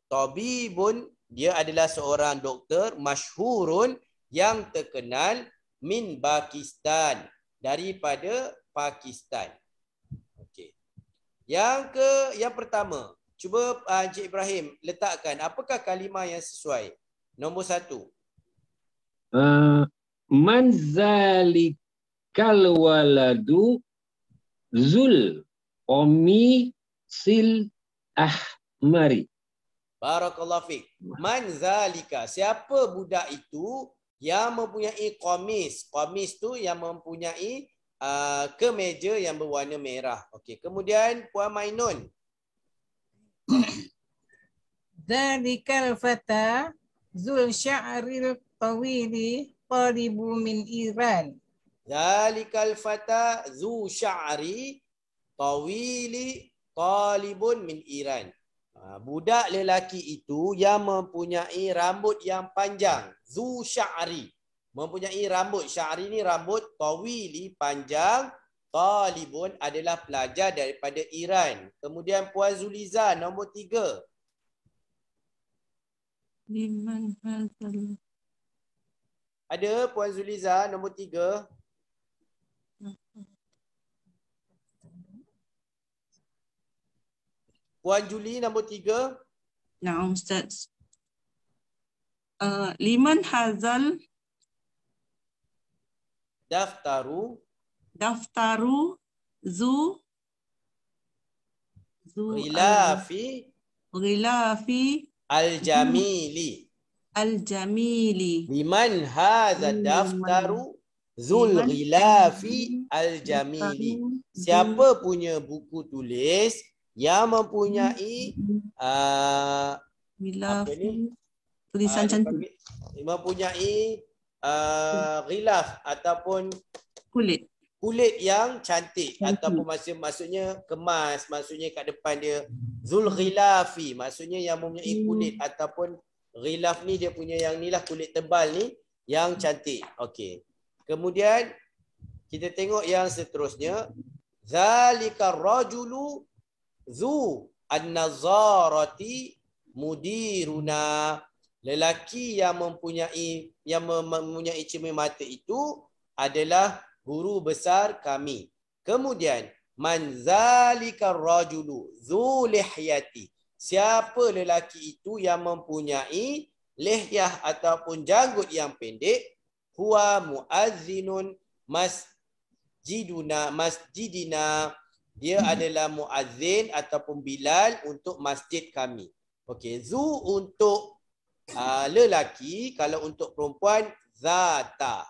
tabibun, dia adalah seorang doktor, masyhurun, yang terkenal, min Pakistan, daripada Pakistan. Okey. Yang ke yang pertama, cuba uh, Encik Ibrahim letakkan apakah kalimah yang sesuai. Nombor satu. Uh, man zalikal waladu zul omi sil ahmari. Barakallahu fiik. Man zalika, siapa budak itu yang mempunyai qamis. Qamis tu yang mempunyai uh, kemeja yang berwarna merah. Okey, kemudian Puan Mainun. Zalikal fata zul sya'ril tawili talibun min Iran. Zalikal fata zu sya'ri tawili talibun min Iran. Budak lelaki itu yang mempunyai rambut yang panjang. Zu sya'ri, mempunyai rambut. Sya'ri ni rambut, tawili panjang. Talibun adalah pelajar daripada Iran. Kemudian Puan Zuliza, nombor tiga. Liman hazal. Ada Puan Zuliza, nombor tiga. Puan Juli, nombor tiga. Nah, Ustaz. Uh, liman hazal daftaru. Daftaru zu. Zu rilafi. Rilafi. Al-jamili. Al-jamili. Liman hazal daftaru zul rilafi al-jamili. Siapa punya buku tulis yang mempunyai uh, apa ni? Tulisan uh, cantik, mempunyai uh, rilaf ataupun kulit kulit yang cantik, cantik. Ataupun maksud, maksudnya kemas, maksudnya kat depan dia zul ghilafi, maksudnya yang mempunyai kulit hmm. ataupun rilaf ni dia punya yang ni lah, kulit tebal ni yang cantik. Okey, kemudian kita tengok yang seterusnya. Zalikar rajulu zu an-nazarati mudiruna, lelaki yang mempunyai yang mempunyai cermin mata itu adalah guru besar kami. Kemudian man zalikar rajulu zu lihyati, siapa lelaki itu yang mempunyai lihyah ataupun janggut yang pendek. Huwa muazzinun masjiduna masjidina, dia adalah muazzin ataupun bilal untuk masjid kami. Okey, zu untuk uh, lelaki, kalau untuk perempuan zata.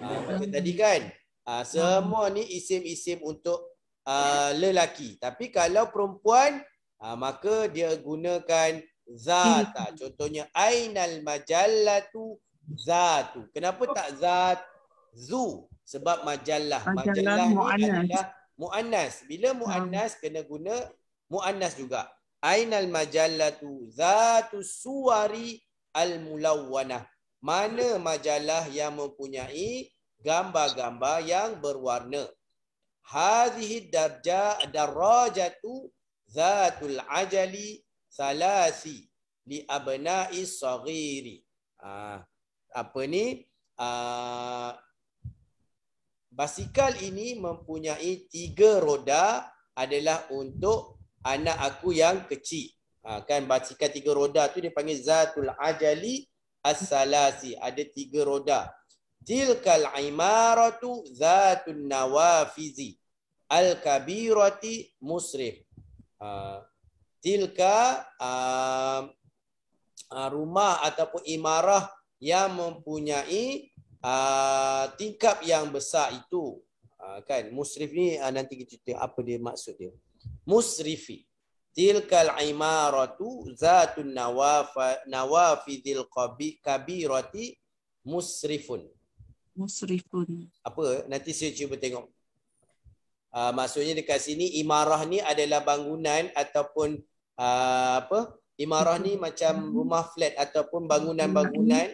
Uh, macam tadi kan, uh, semua ni isim-isim untuk uh, lelaki. Tapi kalau perempuan, uh, maka dia gunakan zata. Contohnya ainal majallatu zatu. Kenapa tak zat zu? Sebab majallah. Majallah ni adalah mu'annas. Bila mu'annas, kena guna mu'annas juga. Ainal majallatu zatu suwari al-mulawwanah. Mana majalah yang mempunyai gambar-gambar yang berwarna. Hazihi darajatu zatul ajali salasi li abna'i saghiri. Ah, apa ni? Ah, basikal ini mempunyai tiga roda adalah untuk anak aku yang kecil. Ha, kan basikal tiga roda tu dia panggil zatul ajali as-salasi. Ada tiga roda. Tilkal imaratu zatun nawafizi al-kabirati musrif. Ha, tilka uh, rumah ataupun imarah yang mempunyai Uh, tingkap yang besar itu, uh, kan musrif ni uh, nanti kita tengok apa dia maksud dia musrifi. Tilkal imaratu zatun nawafa nawafidil kabirati musrifun. musrifun. Apa? Nanti saya cuba tengok. Uh, maksudnya dekat sini imarah ni adalah bangunan ataupun uh, apa? Imarah ni macam rumah flat ataupun bangunan-bangunan.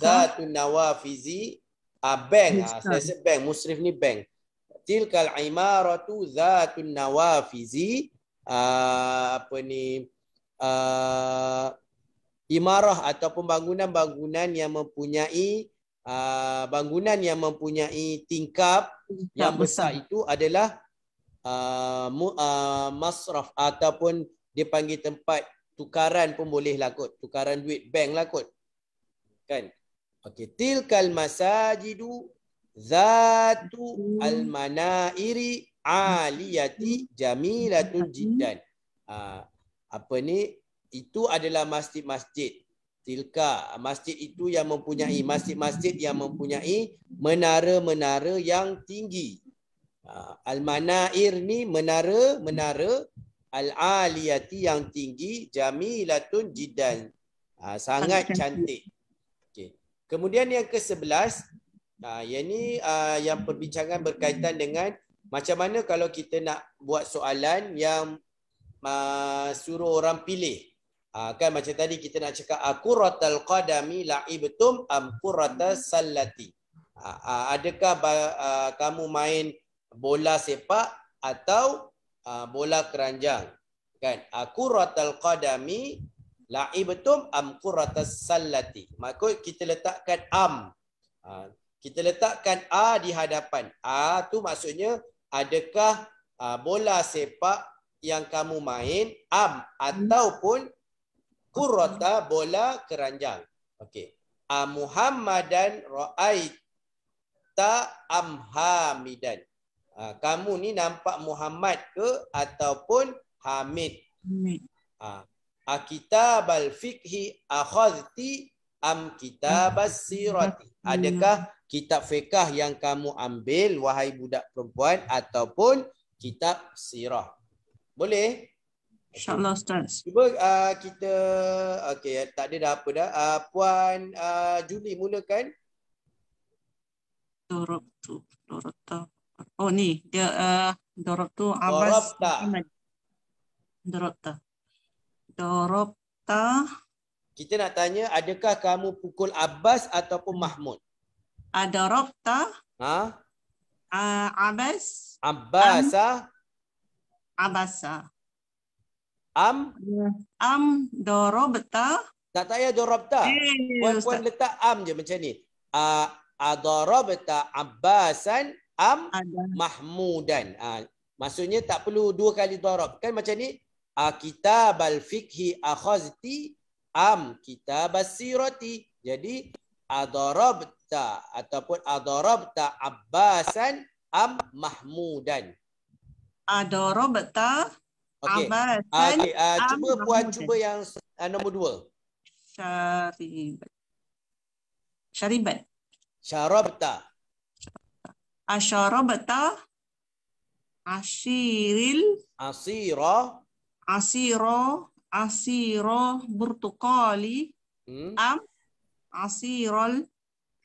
Zatun nawafizi uh, bank. Uh, saya sebut bank. Musrif ni bank. Tilkal imaratu zatun nawafizi uh, apa ni? Uh, imarah ataupun bangunan-bangunan yang mempunyai uh, bangunan yang mempunyai tingkap, tingkap yang besar, besar itu adalah uh, mu, uh, masraf ataupun dipanggil tempat tukaran pun bolehlah kot, tukaran duit bank lah kot, kan? Okey, tilkal masajidu zatu almanairi aliyati jamilatun jiddan. Uh, apa ni? Itu adalah masjid-masjid. Tilka, masjid itu yang mempunyai masjid-masjid yang mempunyai menara-menara yang tinggi. Al-manair ni menara-menara, al-aliyati yang tinggi, jamilatun jiddan. Sangat cantik. Okay. Kemudian yang kesebelas, yang ni yang perbincangan berkaitan dengan macam mana kalau kita nak buat soalan yang suruh orang pilih. Ha, kan macam tadi kita nak cakap qurratul qadami la'ibtum am qurratas sallati. Ha, adakah uh, kamu main bola sepak atau uh, bola keranjang, kan? Qurratul qadami la'ibtum am qurratas sallati. Maksud kita letakkan am. Ha, kita letakkan a di hadapan. A tu maksudnya adakah uh, bola sepak yang kamu main am ataupun qurrata bola keranjang. Okey. A Muhammadan ra'aita amhamidan. Ah, kamu ni nampak Muhammad ke ataupun Hamid? Hamid. Ah, kitabal fiqhi akhadhti am kitabas sirati. Adakah kitab fiqh yang kamu ambil wahai budak perempuan ataupun kitab sirah? Boleh? InsyaAllah Ustaz. Cuba uh, kita, okey, tak ada dah apa dah. Uh, Puan uh, Juli mulakan. Dorob tu, dorob tu. Oh ni, dia uh, dorob tu Abbas. Dorob tu. Dorob tu. Kita nak tanya, adakah kamu pukul Abbas ataupun Mahmud? Uh, dorob tu. Ha? Uh, Abbas. Abbas. Um, Abbas. Am? Am dorobta. Tak payah dorobta. Puan-puan letak am je macam ni. A, a dorobta Abbasan am Mahmudan. Ha, maksudnya tak perlu dua kali dorob. Kan macam ni? A kitabal fikhi akhazti am kitabas sirati. Jadi a dorobta ataupun a dorobta Abbasan am Mahmudan. A dorobta. Okey, okay. uh, cuba puan cuba yang uh, nombor dua. Syaribat. Syaribat. Syarabta. Asyarabta. Asiril. Asira. Asira. Asira burtukali. Hmm. Am. Asiral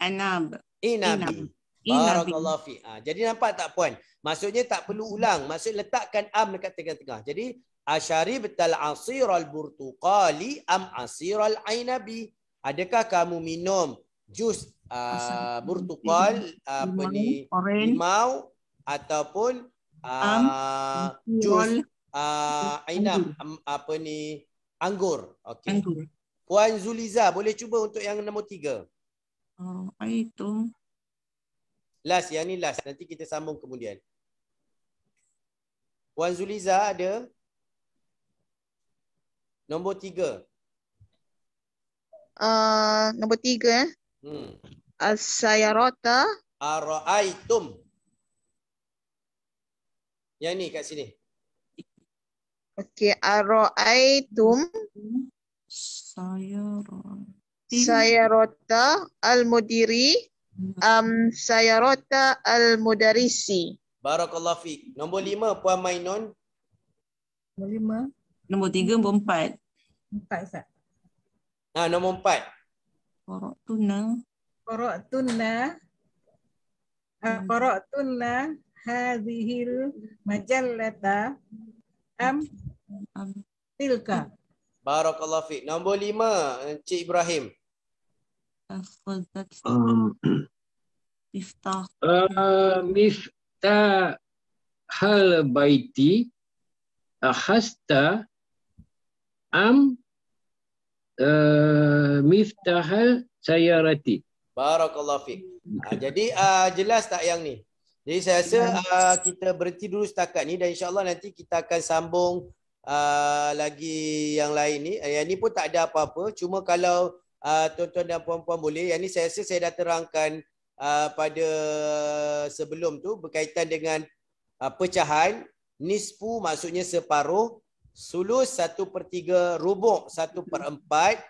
anab. Inabi. Barakallahu fi. Ha, jadi nampak tak puan? Maksudnya tak perlu ulang. Maksud letakkan am dekat tengah-tengah. Jadi asyaribtal asiral burtuqali am asiral ainabi. Adakah kamu minum jus uh, burtukal, uh, apa ni, limau ataupun uh, jus uh, ainab, um, apa ni, anggur. Okey. Puan Zuliza boleh cuba untuk yang nombor tiga. Oh, itu last, yang ni last. Nanti kita sambung kemudian. Puan Zuliza ada? Nombor tiga. Uh, nombor tiga. Hmm. As-sayarata. Ara'aitum. Yang ni kat sini. Okey. Ara'aitum. Sayarata. Sayarata al-mudiri. Um, sayarata al-mudarisi. Barakallahu fiik. Nombor lima, Puan Mainun. Nombor lima. Nombor tiga, nombor empat. Empat, Ustaz. Ha, nombor empat. Qara'tuna. Qara'tuna. Aqra'tunna hadhil majallata am tilka. Barakallahu fiik. Nombor lima, Encik Ibrahim. Miftah. Miftah hal baiti ahasta am miftahal sayarati. Barakallahu fiik. Ha, jadi uh, jelas tak yang ni? Jadi saya rasa uh, kita berhenti dulu setakat ni dan insyaAllah nanti kita akan sambung uh, lagi yang lain ni. Yang ni pun tak ada apa-apa. Cuma kalau uh, tuan-tuan dan puan-puan boleh, yang ni saya rasa saya dah terangkan uh, pada sebelum tu berkaitan dengan uh, pecahan. Nisfu maksudnya separuh. Sulus satu per tiga, rubuk satu per empat,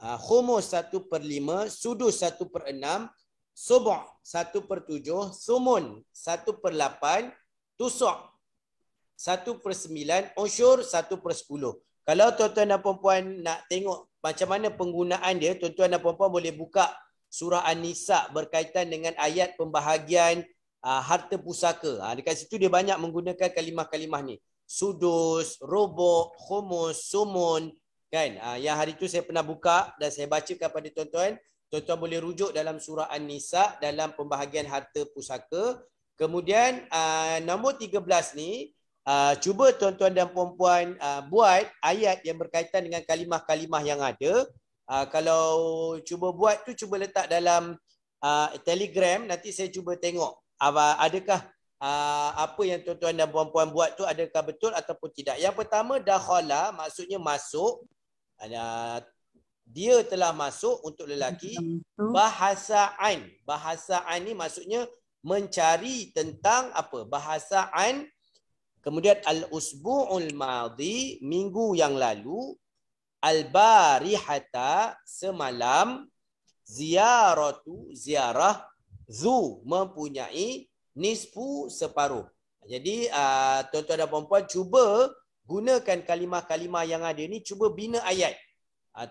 uh, khumus satu per lima, sudus satu per enam, subuh satu per tujuh, sumun satu per lapan, tusuk satu per sembilan, usyur satu per sepuluh. Kalau tuan-tuan dan puan-puan nak tengok macam mana penggunaan dia, tuan-tuan dan puan-puan boleh buka surah An-Nisa berkaitan dengan ayat pembahagian uh, harta pusaka. Ha, dekat situ dia banyak menggunakan kalimah-kalimah ni. Sudus, rubuk, khumus, sumun, kan? Ha, yang hari tu saya pernah buka dan saya bacakan pada tuan-tuan. Tuan-tuan boleh rujuk dalam surah An-Nisa dalam pembahagian harta pusaka. Kemudian uh, nombor tiga belas ni, uh, cuba tuan-tuan dan puan-puan uh, buat ayat yang berkaitan dengan kalimah-kalimah yang ada. Uh, kalau cuba buat tu, cuba letak dalam uh, Telegram. Nanti saya cuba tengok uh, adakah uh, apa yang tuan-tuan dan puan-puan buat tu adakah betul ataupun tidak. Yang pertama, dakhala maksudnya masuk. Uh, Dia telah masuk untuk lelaki. Bahasaan. Bahasaan ni maksudnya mencari tentang apa? Bahasaan. Kemudian al-usbu'ul madhi, minggu yang lalu. Al-barihata, semalam. Ziyaratu, ziarah. Zu, mempunyai. Nisfu, separuh. Jadi uh, tuan-tuan dan puan-puan cuba gunakan kalimah-kalimah yang ada ni. Cuba bina ayat.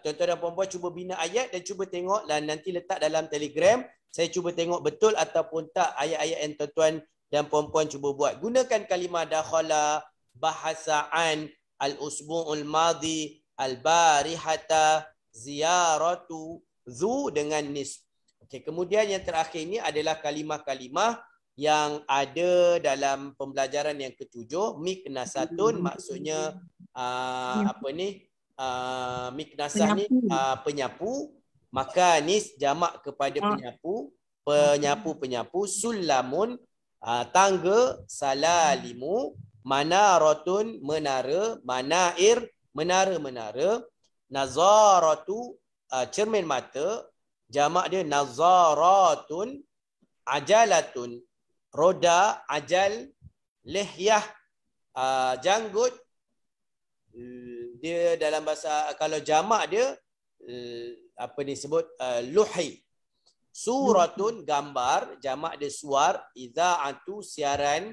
Tuan-tuan dan puan-puan cuba bina ayat dan cuba tengok dan nanti letak dalam Telegram. Saya cuba tengok betul ataupun tak ayat-ayat yang tuan-tuan dan puan-puan cuba buat. Gunakan kalimah dakhala, bahasaan, al-usbu'ul madhi, al-barihata, ziyaratu, zu dengan nisf. Okay, kemudian yang terakhir ini adalah kalimah-kalimah yang ada dalam pembelajaran yang ketujuh. Miknasatun maksudnya uh, apa ni? Uh, miknasah ni uh, penyapu, maka nis jamak kepada penyapu, penyapu-penyapu, sulamun uh, tangga, salalimu, manaratun menara, manair menara-menara, nazaratu uh, cermin mata, jamak dia nazaratun, ajalatun roda, ajal, lihyah uh, janggut. Dia dalam bahasa, kalau jamak dia apa ni sebut uh, luhi. Suratun gambar, jamak dia suar. Izaatu siaran,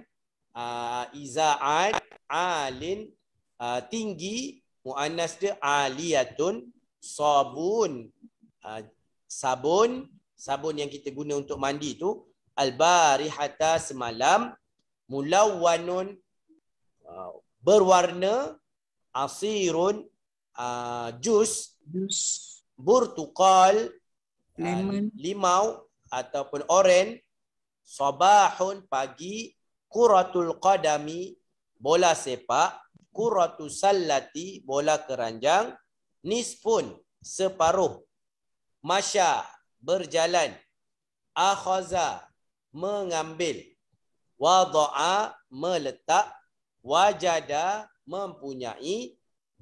uh, izaat, alin uh, tinggi, muannas dia aliyatun. Sabun uh, sabun, sabun yang kita guna untuk mandi tu. Al-barihata semalam. Mulawwanun uh, berwarna. Asirun uh, jus, jus, burtukal, uh, limau ataupun oren, sabahun pagi, kuratul qadami bola sepak, kuratul sallati bola keranjang, nisfun separuh, masya berjalan, akhaza mengambil, wada'a meletak, wajada mempunyai,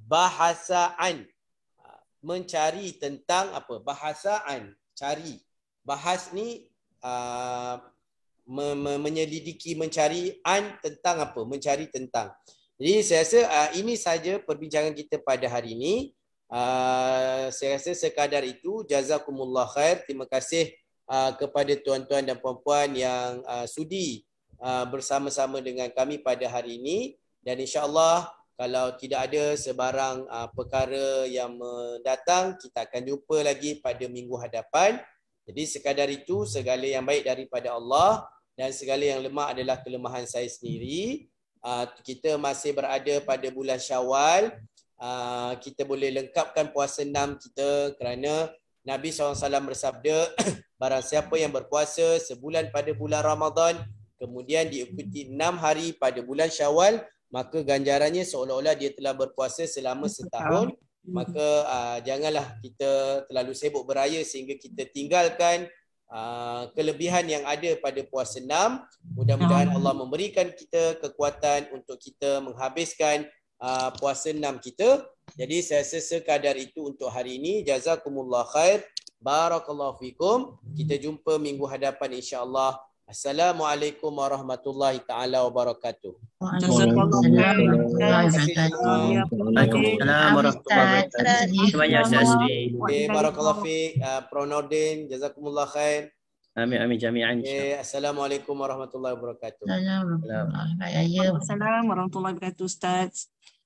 bahasaan mencari tentang apa? Bahasaan cari. Bahas ni uh, me -me menyelidiki, mencari, an tentang apa? Mencari tentang. Jadi saya rasa uh, ini saja perbincangan kita pada hari ini. Uh, saya rasa sekadar itu. Jazakumullah khair. Terima kasih uh, kepada tuan-tuan dan puan-puan yang uh, sudi uh, bersama-sama dengan kami pada hari ini. Dan insya-Allah kalau tidak ada sebarang uh, perkara yang mendatang, kita akan jumpa lagi pada minggu hadapan. Jadi sekadar itu, segala yang baik daripada Allah dan segala yang lemah adalah kelemahan saya sendiri. Kita masih berada pada bulan Syawal. Kita boleh lengkapkan puasa enam kita kerana Nabi sallallahu alaihi wasallam bersabda, barang siapa yang berpuasa sebulan pada bulan Ramadan kemudian diikuti enam hari pada bulan Syawal, maka ganjarannya seolah-olah dia telah berpuasa selama setahun. Maka uh, janganlah kita terlalu sibuk beraya sehingga kita tinggalkan uh, kelebihan yang ada pada puasa enam. Mudah-mudahan Allah memberikan kita kekuatan untuk kita menghabiskan uh, puasa enam kita. Jadi saya rasa sekadar itu untuk hari ini. Jazakumullah khair. Barakallahu fikum. Kita jumpa minggu hadapan insya-Allah. Assalamualaikum warahmatullahi taala wabarakatuh. Waalaikumsalam warahmatullahi wabarakatuh. Banyak Syazri. Barakallahu fiik. Pronodin jazakumullah khair. Amin amin jami'an insya-Allah. Assalamualaikum warahmatullahi wabarakatuh. Waalaikumsalam warahmatullahi wabarakatuh Ustaz.